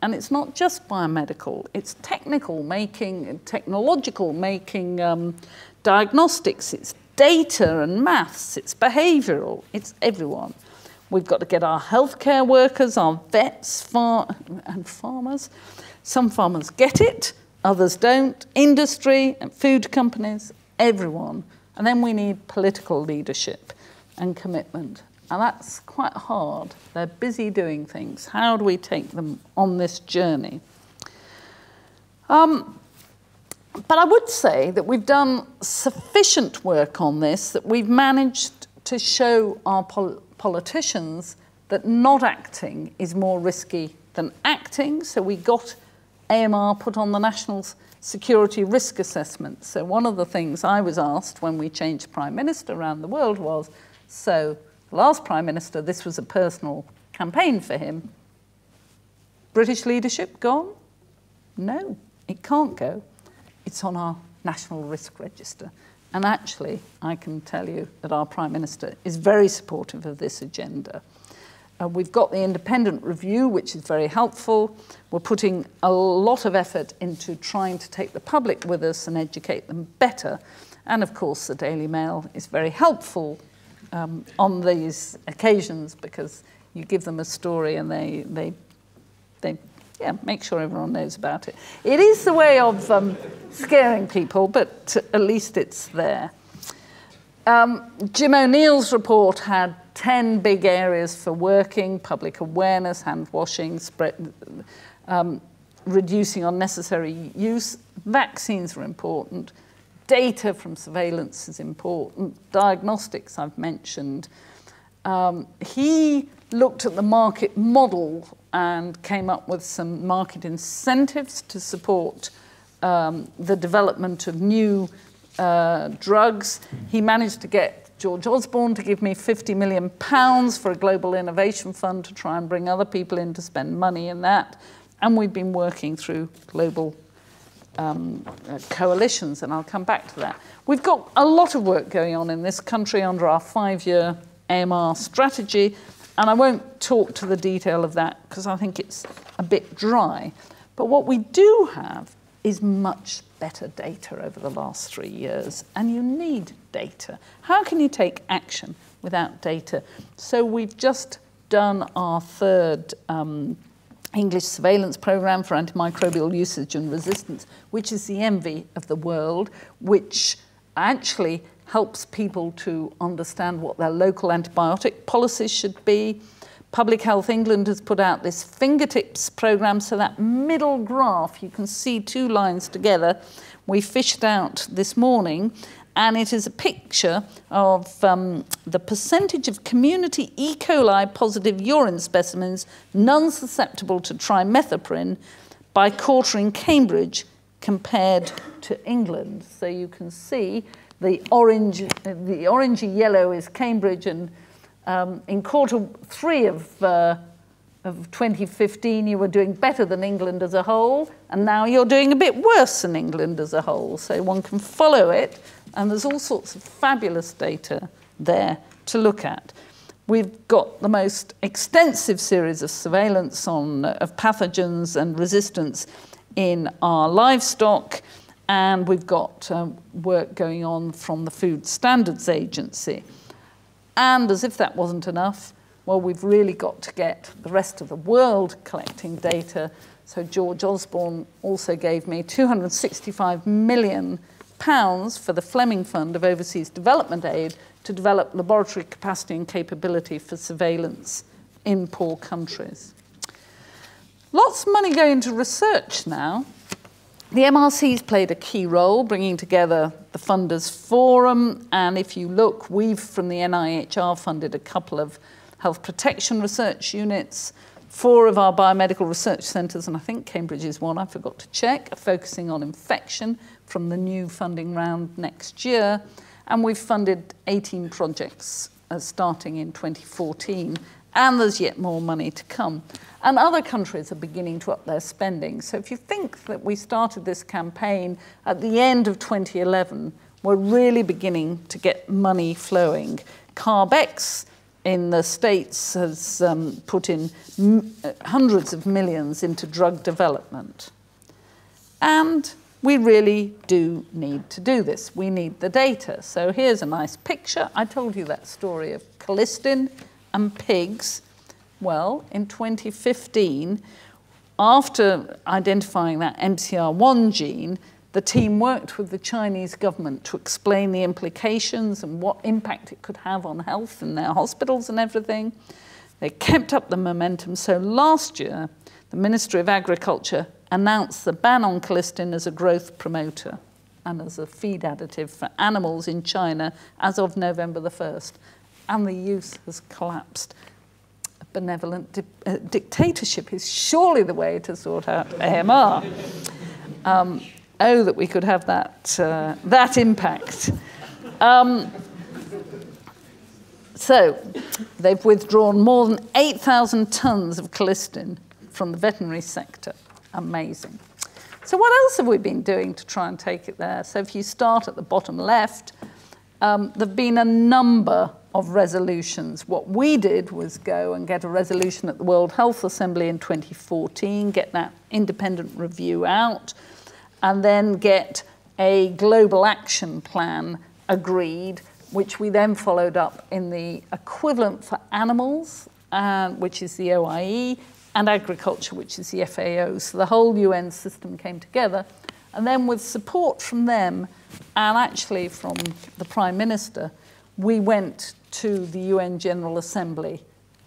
and it's not just biomedical, it's technical making, technological making, um, diagnostics, it's data and maths, it's behavioural, it's everyone. We've got to get our healthcare workers, our vets, far and farmers. Some farmers get it, others don't. Industry and food companies, everyone. And then we need political leadership and commitment. And that's quite hard. They're busy doing things. How do we take them on this journey? Um, but I would say that we've done sufficient work on this, that we've managed to show our politics politicians that not acting is more risky than acting. So we got A M R put on the National Security Risk Assessment. So one of the things I was asked when we changed Prime Minister around the world was, so the last Prime Minister, this was a personal campaign for him. British leadership gone? No, it can't go. It's on our National Risk Register. And actually, I can tell you that our Prime Minister is very supportive of this agenda. Uh, we've got the independent review, which is very helpful. We're putting a lot of effort into trying to take the public with us and educate them better. And of course, the Daily Mail is very helpful um, on these occasions, because you give them a story and they, they, they yeah, make sure everyone knows about it. It is the way of um, scaring people, but at least it's there. Um, Jim O'Neill's report had ten big areas for working: public awareness, hand washing, spread, um, reducing unnecessary use. Vaccines are important. Data from surveillance is important. Diagnostics I've mentioned. um, he looked at the market model and came up with some market incentives to support um, the development of new uh, drugs. He managed to get George Osborne to give me fifty million pounds for a global innovation fund to try and bring other people in to spend money in that. And we've been working through global um, uh, coalitions, and I'll come back to that. We've got a lot of work going on in this country under our five-year A M R strategy, and I won't talk to the detail of that because I think it's a bit dry. But what we do have is much better data over the last three years, and you need data. How can you take action without data? So we've just done our third um, English surveillance program for antimicrobial usage and resistance, which is the envy of the world, which actually helps people to understand what their local antibiotic policies should be. Public Health England has put out this fingertips program, so that middle graph, you can see two lines together, we fished out this morning, and it is a picture of um, the percentage of community E. coli positive urine specimens none susceptible to trimethoprim by quarter in Cambridge compared to England. So you can see the orange, the orangey yellow is Cambridge, and um, in quarter three of, uh, of twenty fifteen you were doing better than England as a whole, and now you're doing a bit worse than England as a whole. So one can follow it. And there's all sorts of fabulous data there to look at. We've got the most extensive series of surveillance on, of pathogens and resistance in our livestock, and we've got um, work going on from the Food Standards Agency. And as if that wasn't enough, well, we've really got to get the rest of the world collecting data. So George Osborne also gave me two hundred sixty-five million pounds for the Fleming Fund of Overseas Development Aid to develop laboratory capacity and capability for surveillance in poor countries. Lots of money going into research now. The M R C's played a key role, bringing together the Funders Forum, and if you look, we've from the N I H R funded a couple of health protection research units. Four of our biomedical research centres, and I think Cambridge is one, I forgot to check, are focusing on infection from the new funding round next year. And we've funded eighteen projects uh, starting in twenty fourteen, and there's yet more money to come. And other countries are beginning to up their spending. So if you think that we started this campaign at the end of twenty eleven, we're really beginning to get money flowing. CARB-X in the States has um, put in m hundreds of millions into drug development. And we really do need to do this. We need the data. So here's a nice picture. I told you that story of colistin and pigs. Well, in twenty fifteen, after identifying that M C R one gene, the team worked with the Chinese government to explain the implications and what impact it could have on health in their hospitals and everything. They kept up the momentum. So last year, the Ministry of Agriculture announced the ban on colistin as a growth promoter and as a feed additive for animals in China as of November the first. And the use has collapsed. A benevolent di uh, dictatorship is surely the way to sort out A M R. Um, Oh, that we could have that, uh, that impact. Um, so they've withdrawn more than eight thousand tonnes of colistin from the veterinary sector. Amazing. So what else have we been doing to try and take it there? So if you start at the bottom left, um, there have been a number of resolutions. What we did was go and get a resolution at the World Health Assembly in twenty fourteen, get that independent review out, and then get a global action plan agreed, which we then followed up in the equivalent for animals, uh, which is the O I E, and agriculture, which is the F A O. So the whole U N system came together. And then with support from them, and actually from the Prime Minister, we went to the U N General Assembly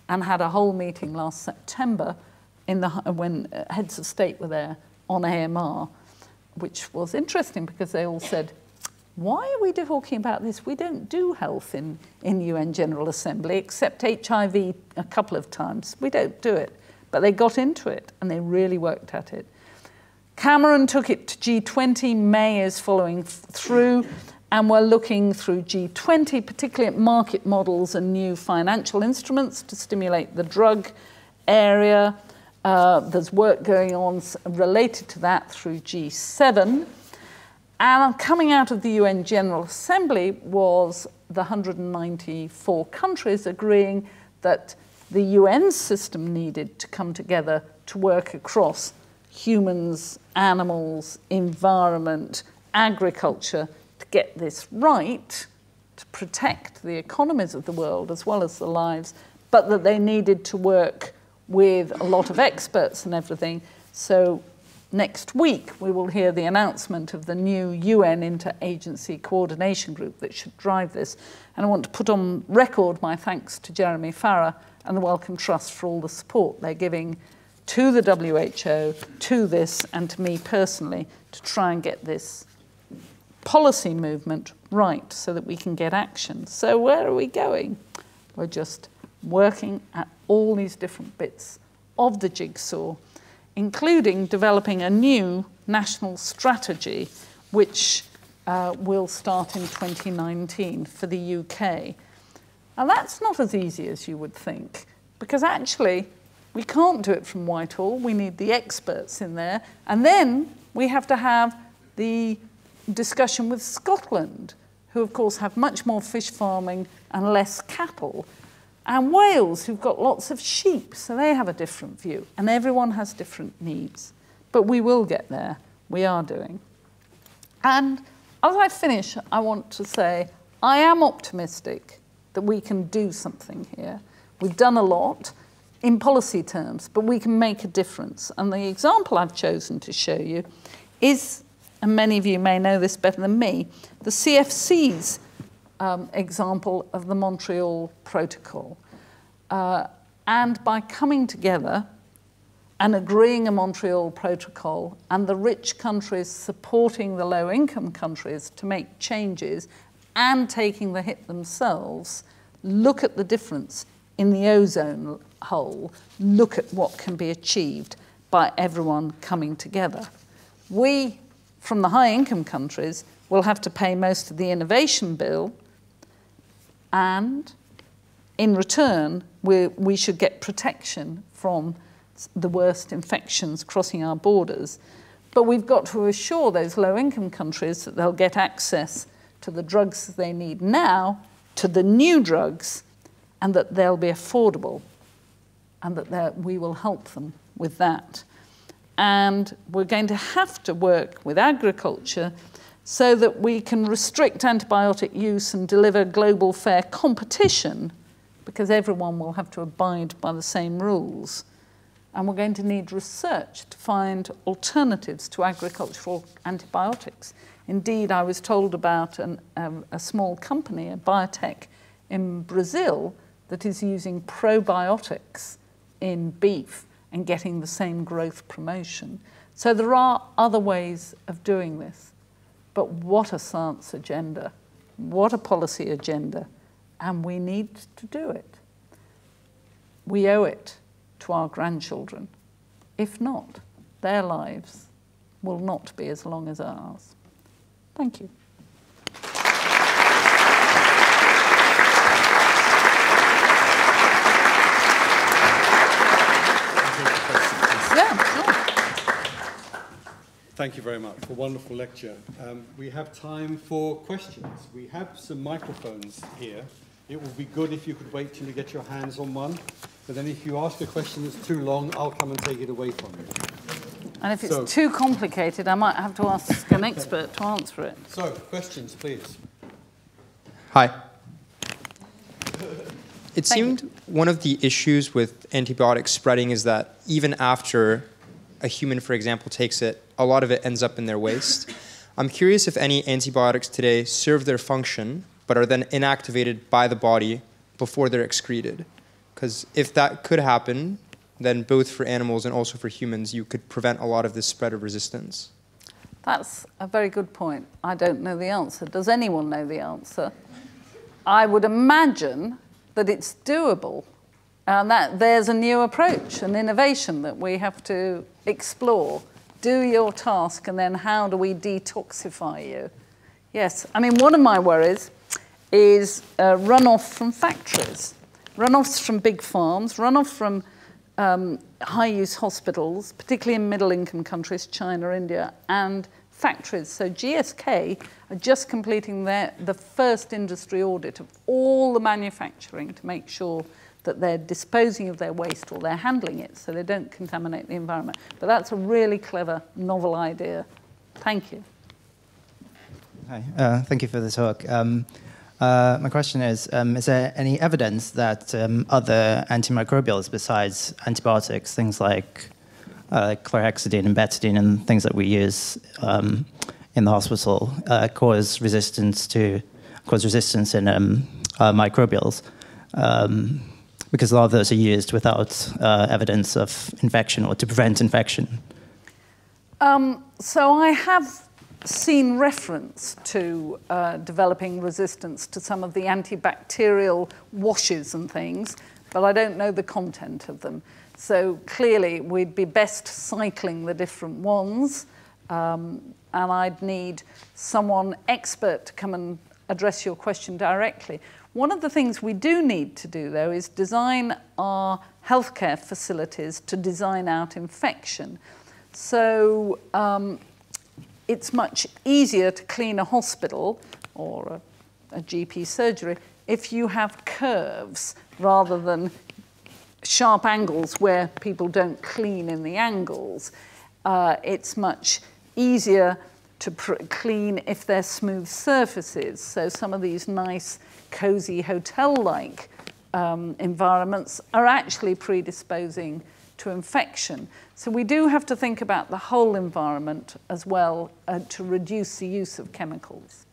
and had a whole meeting last September in the, when heads of state were there on A M R. Which was interesting because they all said, Why are we talking about this? We don't do health in, in U N General Assembly, except H I V a couple of times. We don't do it. But they got into it, and they really worked at it. Cameron took it to G twenty. May is following through, and we're looking through G twenty, particularly at market models and new financial instruments to stimulate the drug area. Uh, there's work going on related to that through G seven. And coming out of the U N General Assembly was the one hundred ninety-four countries agreeing that the U N system needed to come together to work across humans, animals, environment, agriculture, to get this right, to protect the economies of the world as well as the lives, but that they needed to work with a lot of experts and everything. So next week, we will hear the announcement of the new U N Interagency Coordination Group that should drive this. And I want to put on record my thanks to Jeremy Farrar and the Wellcome Trust for all the support they're giving to the W H O, to this, and to me personally, to try and get this policy movement right so that we can get action. So where are we going? We're just working at all these different bits of the jigsaw, including developing a new national strategy, which uh, will start in twenty nineteen for the U K. Now, that's not as easy as you would think, because actually, we can't do it from Whitehall. We need the experts in there. And then we have to have the discussion with Scotland, who, of course, have much more fish farming and less cattle, and Wales, who've got lots of sheep, so they have a different view. And everyone has different needs. But we will get there. We are doing. And as I finish, I want to say I am optimistic that we can do something here. We've done a lot in policy terms, but we can make a difference. And the example I've chosen to show you is, and many of you may know this better than me, the C F C's Um, example of the Montreal Protocol. Uh, and by coming together and agreeing a Montreal Protocol and the rich countries supporting the low-income countries to make changes and taking the hit themselves, look at the difference in the ozone hole, look at what can be achieved by everyone coming together. We, from the high-income countries, will have to pay most of the innovation bill. And in return, we, we should get protection from the worst infections crossing our borders. But we've got to assure those low-income countries that they'll get access to the drugs they need now, to the new drugs, and that they'll be affordable, and that we will help them with that. And we're going to have to work with agriculture so that we can restrict antibiotic use and deliver global fair competition, because everyone will have to abide by the same rules. And we're going to need research to find alternatives to agricultural antibiotics. Indeed, I was told about an, um, a small company, a biotech in Brazil, that is using probiotics in beef and getting the same growth promotion. So there are other ways of doing this. But what a science agenda, what a policy agenda, and we need to do it. We owe it to our grandchildren. If not, their lives will not be as long as ours. Thank you. Thank you very much for a wonderful lecture. Um, we have time for questions. We have some microphones here. It would be good if you could wait till you get your hands on one. But then if you ask a question that's too long, I'll come and take it away from you. And if it's so, too complicated, I might have to ask an expert to answer it. So, questions, please. Hi. It seemed Thank you. One of the issues with antibiotic spreading is that even after a human, for example, takes it, a lot of it ends up in their waste. I'm curious if any antibiotics today serve their function, but are then inactivated by the body before they're excreted. Because if that could happen, then both for animals and also for humans, you could prevent a lot of this spread of resistance. That's a very good point. I don't know the answer. Does anyone know the answer? I would imagine that it's doable and that there's a new approach, an innovation that we have to explore. Do your task and then how do we detoxify you? Yes, I mean, one of my worries is uh, runoff from factories, runoffs from big farms, runoff from Um, high-use hospitals, particularly in middle-income countries, China, India, and factories. So G S K are just completing their, the first industry audit of all the manufacturing to make sure that they're disposing of their waste or they're handling it so they don't contaminate the environment. But that's a really clever, novel idea. Thank you. Hi, uh, thank you for the talk. Um, Uh, my question is, um, is there any evidence that um, other antimicrobials besides antibiotics, things like uh, chlorhexidine and betadine and things that we use um, in the hospital, uh, cause resistance to cause resistance in um, uh, microbials? Um, because a lot of those are used without uh, evidence of infection or to prevent infection. Um, so I have seen reference to uh, developing resistance to some of the antibacterial washes and things, but I don't know the content of them. So clearly we'd be best cycling the different ones, um, and I'd need someone expert to come and address your question directly. One of the things we do need to do, though, is design our healthcare facilities to design out infection. So um, it's much easier to clean a hospital or a, a G P surgery if you have curves rather than sharp angles where people don't clean in the angles. Uh, it's much easier to pr clean if they're smooth surfaces. So some of these nice, cozy hotel-like um, environments are actually predisposing to infection. So we do have to think about the whole environment as well uh, to reduce the use of chemicals.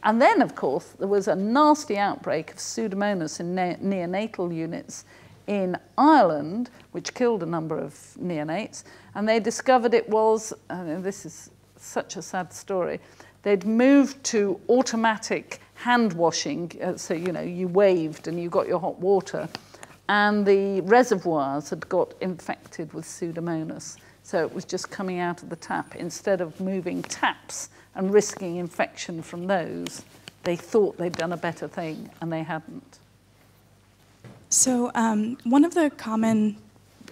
And then, of course, there was a nasty outbreak of Pseudomonas in ne neonatal units in Ireland, which killed a number of neonates, and they discovered it was, uh, this is such a sad story, they'd moved to automatic hand washing, uh, so, you know, you waved and you got your hot water, and the reservoirs had got infected with Pseudomonas. So it was just coming out of the tap. Instead of moving taps and risking infection from those, they thought they'd done a better thing, and they hadn't. So um, one of the common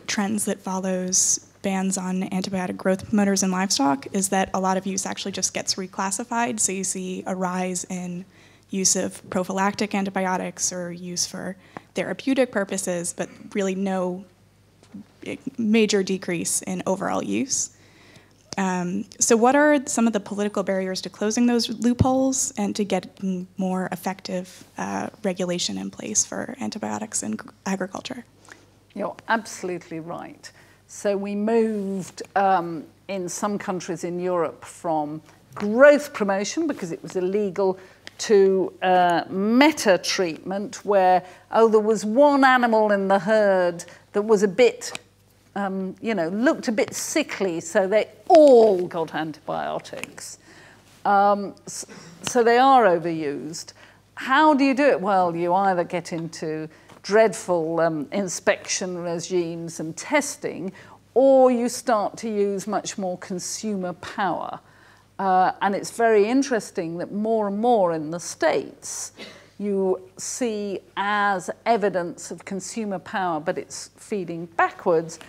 trends that follows bans on antibiotic growth promoters in livestock is that a lot of use actually just gets reclassified. So you see a rise in use of prophylactic antibiotics or use for therapeutic purposes, but really no major decrease in overall use. Um, so what are some of the political barriers to closing those loopholes and to getting more effective uh, regulation in place for antibiotics in agriculture? You're absolutely right. So we moved um, in some countries in Europe from growth promotion, because it was illegal, to uh, meta-treatment where, oh, there was one animal in the herd that was a bit, um, you know, looked a bit sickly, so they all got antibiotics. Um, so they are overused. How do you do it? Well, you either get into dreadful um, inspection regimes and testing, or you start to use much more consumer power. Uh, and it's very interesting that more and more in the States you see as evidence of consumer power, but it's feeding backwards.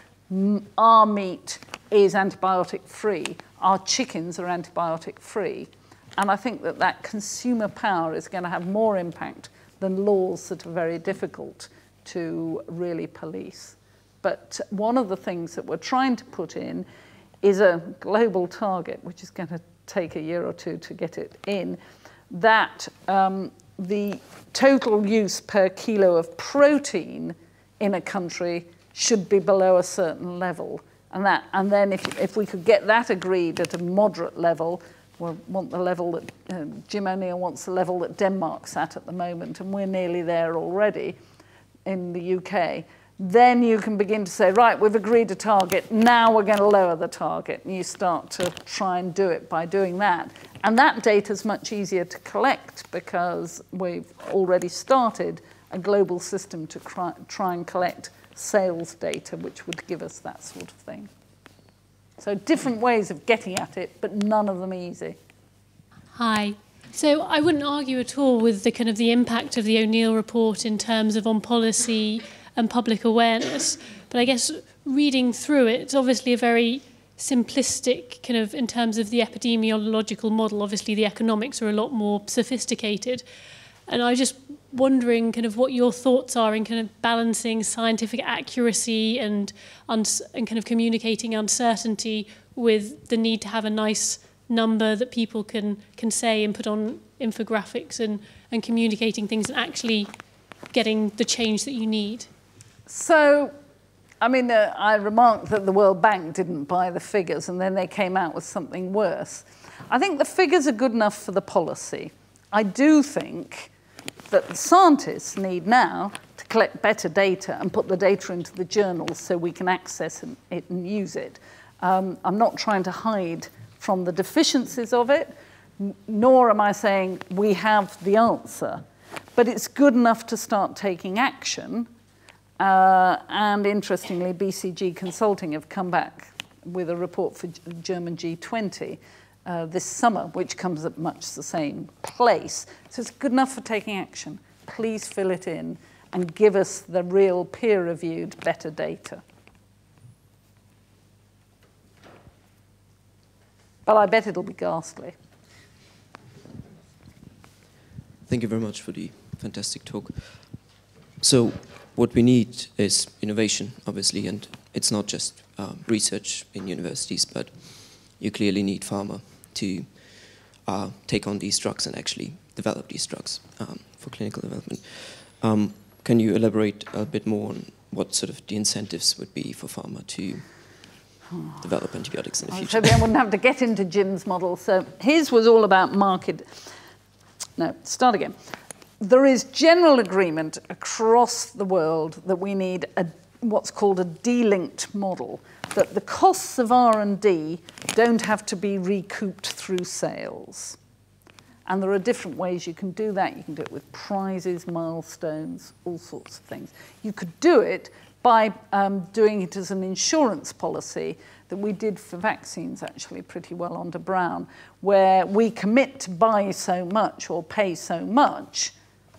Our meat is antibiotic-free. Our chickens are antibiotic-free. And I think that that consumer power is going to have more impact than laws that are very difficult to really police. But one of the things that we're trying to put in is a global target, which is going to take a year or two to get it in, that um, the total use per kilo of protein in a country should be below a certain level. And, that, and then if, if we could get that agreed at a moderate level, we'll want the level that um, Jim O'Neill wants the level that Denmark's at at the moment, and we're nearly there already in the U K, then you can begin to say, right, we've agreed a target, now we're going to lower the target. And you start to try and do it by doing that. And that data is much easier to collect because we've already started a global system to try and collect sales data, which would give us that sort of thing. So different ways of getting at it, but none of them easy. Hi. So I wouldn't argue at all with the kind of the impact of the O'Neill report in terms of on policy and public awareness, but I guess reading through it, it's obviously a very simplistic kind of, in terms of the epidemiological model, obviously the economics are a lot more sophisticated. And I was just wondering kind of what your thoughts are in kind of balancing scientific accuracy and, and kind of communicating uncertainty with the need to have a nice number that people can, can say and put on infographics and, and communicating things and actually getting the change that you need. So, I mean, uh, I remarked that the World Bank didn't buy the figures and then they came out with something worse. I think the figures are good enough for the policy. I do think that the scientists need now to collect better data and put the data into the journals so we can access it and use it. Um, I'm not trying to hide from the deficiencies of it, nor am I saying we have the answer. But it's good enough to start taking action. Uh, and interestingly, B C G Consulting have come back with a report for German G twenty uh, this summer, which comes at much the same place. So it's good enough for taking action. Please fill it in and give us the real peer-reviewed better data. Well, I bet it'll be ghastly. Thank you very much for the fantastic talk. So what we need is innovation, obviously, and it's not just uh, research in universities, but you clearly need pharma to uh, take on these drugs and actually develop these drugs um, for clinical development. Um, can you elaborate a bit more on what sort of the incentives would be for pharma to develop antibiotics in the future? I was hoping I wouldn't have to get into Jim's model. So his was all about market... No, start again. There is general agreement across the world that we need a, what's called a delinked model, that the costs of R and D don't have to be recouped through sales. And there are different ways you can do that. You can do it with prizes, milestones, all sorts of things. You could do it by um, doing it as an insurance policy that we did for vaccines actually pretty well under Brown, where we commit to buy so much or pay so much,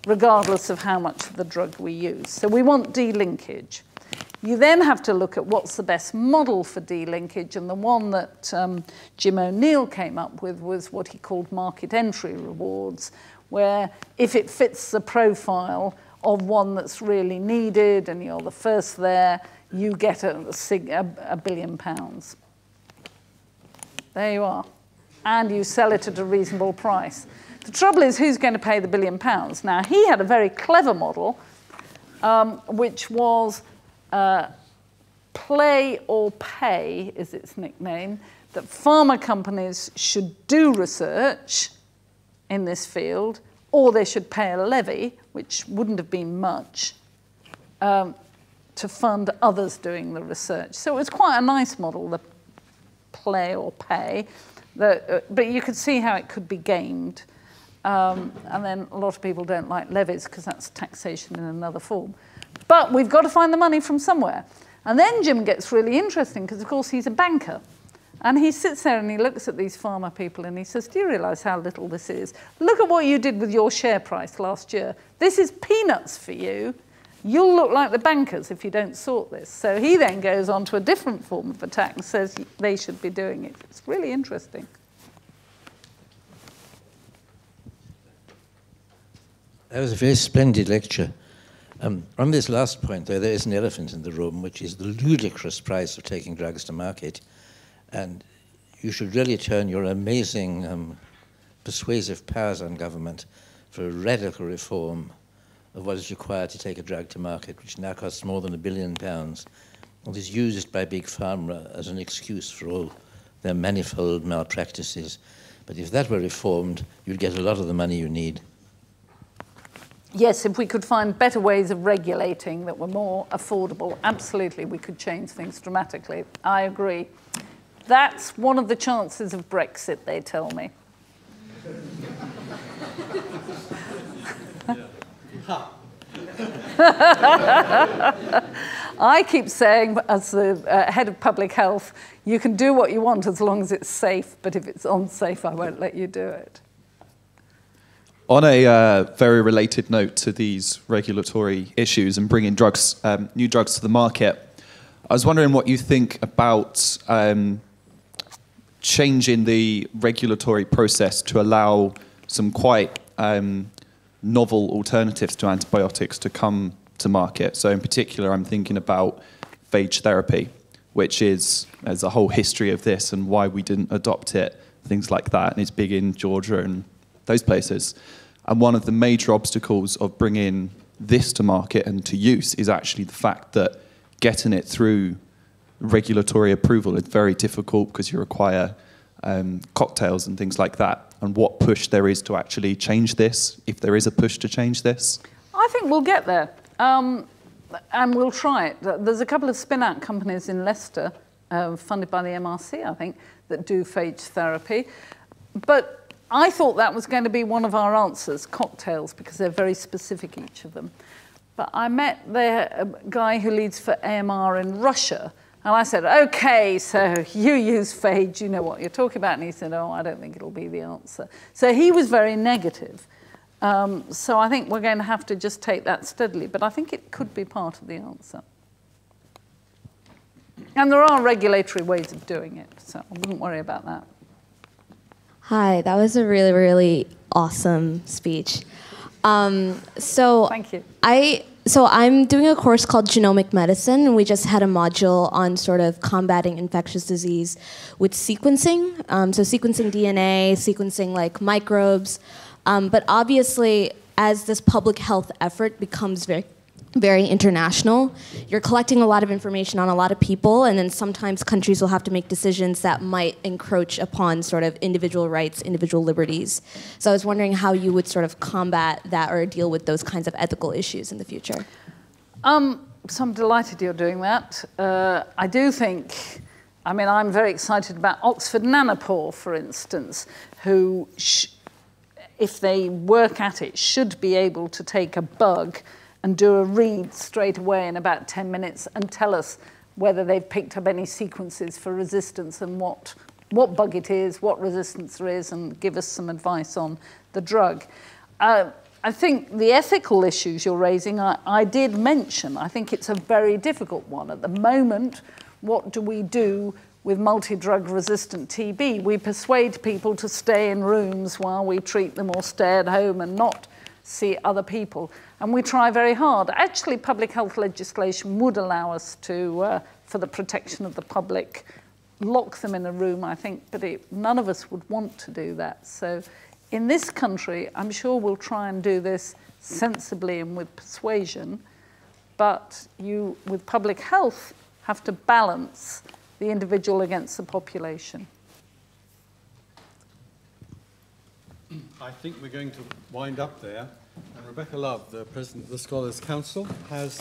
regardless of how much of the drug we use. So we want delinkage. You then have to look at what's the best model for delinkage, and the one that um, Jim O'Neill came up with was what he called market entry rewards, where if it fits the profile of one that's really needed and you're the first there, you get a, a, a billion pounds. There you are. And you sell it at a reasonable price. The trouble is, who's going to pay the billion pounds? Now, he had a very clever model, um, which was uh, play or pay, is its nickname, that pharma companies should do research in this field, or they should pay a levy, which wouldn't have been much, um, to fund others doing the research. So it was quite a nice model, the play or pay, the, uh, but you could see how it could be gamed. Um, and then a lot of people don't like levies because that's taxation in another form. But we've got to find the money from somewhere. And then Jim gets really interesting because, of course, he's a banker. And he sits there and he looks at these pharma people and he says, do you realise how little this is? Look at what you did with your share price last year. This is peanuts for you. You'll look like the bankers if you don't sort this. So he then goes on to a different form of attack and says they should be doing it. It's really interesting. That was a very splendid lecture. Um, on this last point, though, there is an elephant in the room, which is the ludicrous price of taking drugs to market. And you should really turn your amazing um, persuasive powers on government for a radical reform of what is required to take a drug to market, which now costs more than a billion pounds, and is used by big pharma as an excuse for all their manifold malpractices. But if that were reformed, you'd get a lot of the money you need. yes, if we could find better ways of regulating that were more affordable, absolutely, we could change things dramatically. I agree. That's one of the chances of Brexit, they tell me. I keep saying, as the uh, head of public health, you can do what you want as long as it's safe, but if it's unsafe, I won't let you do it. On a uh, very related note to these regulatory issues and bringing drugs, um, new drugs to the market, I was wondering what you think about um, changing the regulatory process to allow some quite um, novel alternatives to antibiotics to come to market. So in particular, I'm thinking about phage therapy, which is, there's a whole history of this and why we didn't adopt it, things like that. And it's big in Georgia and those places. And one of the major obstacles of bringing this to market and to use is actually the fact that getting it through regulatory approval is very difficult because you require um, cocktails and things like that. And what push there is to actually change this, if there is a push to change this? I think we'll get there. Um, and we'll try it. There's a couple of spin-out companies in Leicester, uh, funded by the M R C, I think, that do phage therapy. But I thought that was going to be one of our answers, cocktails, because they're very specific, each of them. But I met the guy who leads for A M R in Russia, and I said, okay, so you use phage, you know what you're talking about. And he said, oh, I don't think it'll be the answer. So he was very negative. Um, so I think we're going to have to just take that steadily. But I think it could be part of the answer. And there are regulatory ways of doing it, so I wouldn't worry about that. Hi, that was a really, really awesome speech. Um, so Thank you. I... So I'm doing a course called Genomic Medicine, and we just had a module on sort of combating infectious disease with sequencing. Um, so sequencing D N A, sequencing like microbes. Um, but obviously, as this public health effort becomes very, very international, you're collecting a lot of information on a lot of people, and then sometimes countries will have to make decisions that might encroach upon sort of individual rights, individual liberties. So I was wondering how you would sort of combat that or deal with those kinds of ethical issues in the future. Um, so I'm delighted you're doing that. Uh, I do think, I mean, I'm very excited about Oxford Nanopore, for instance, who, sh if they work at it, should be able to take a bug and do a read straight away in about ten minutes and tell us whether they've picked up any sequences for resistance and what, what bug it is, what resistance there is, and give us some advice on the drug. Uh, I think the ethical issues you're raising, I, I did mention. I think it's a very difficult one. At the moment, what do we do with multi-drug resistant T B? We persuade people to stay in rooms while we treat them or stay at home and not see other people. And we try very hard. Actually, public health legislation would allow us to, uh, for the protection of the public, lock them in a room, I think, but it, none of us would want to do that. So in this country, I'm sure we'll try and do this sensibly and with persuasion, but you, with public health, have to balance the individual against the population. I think we're going to wind up there. And Rebecca Love, the President of the Scholars Council, has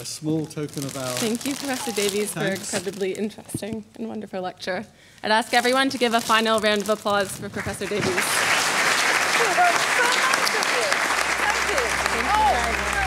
a small token of our... Thank you, Professor Davies, for an incredibly interesting and wonderful lecture. I'd ask everyone to give a final round of applause for Professor Davies. Thank you. That's so nice of you. Thank you. Thank you. Oh.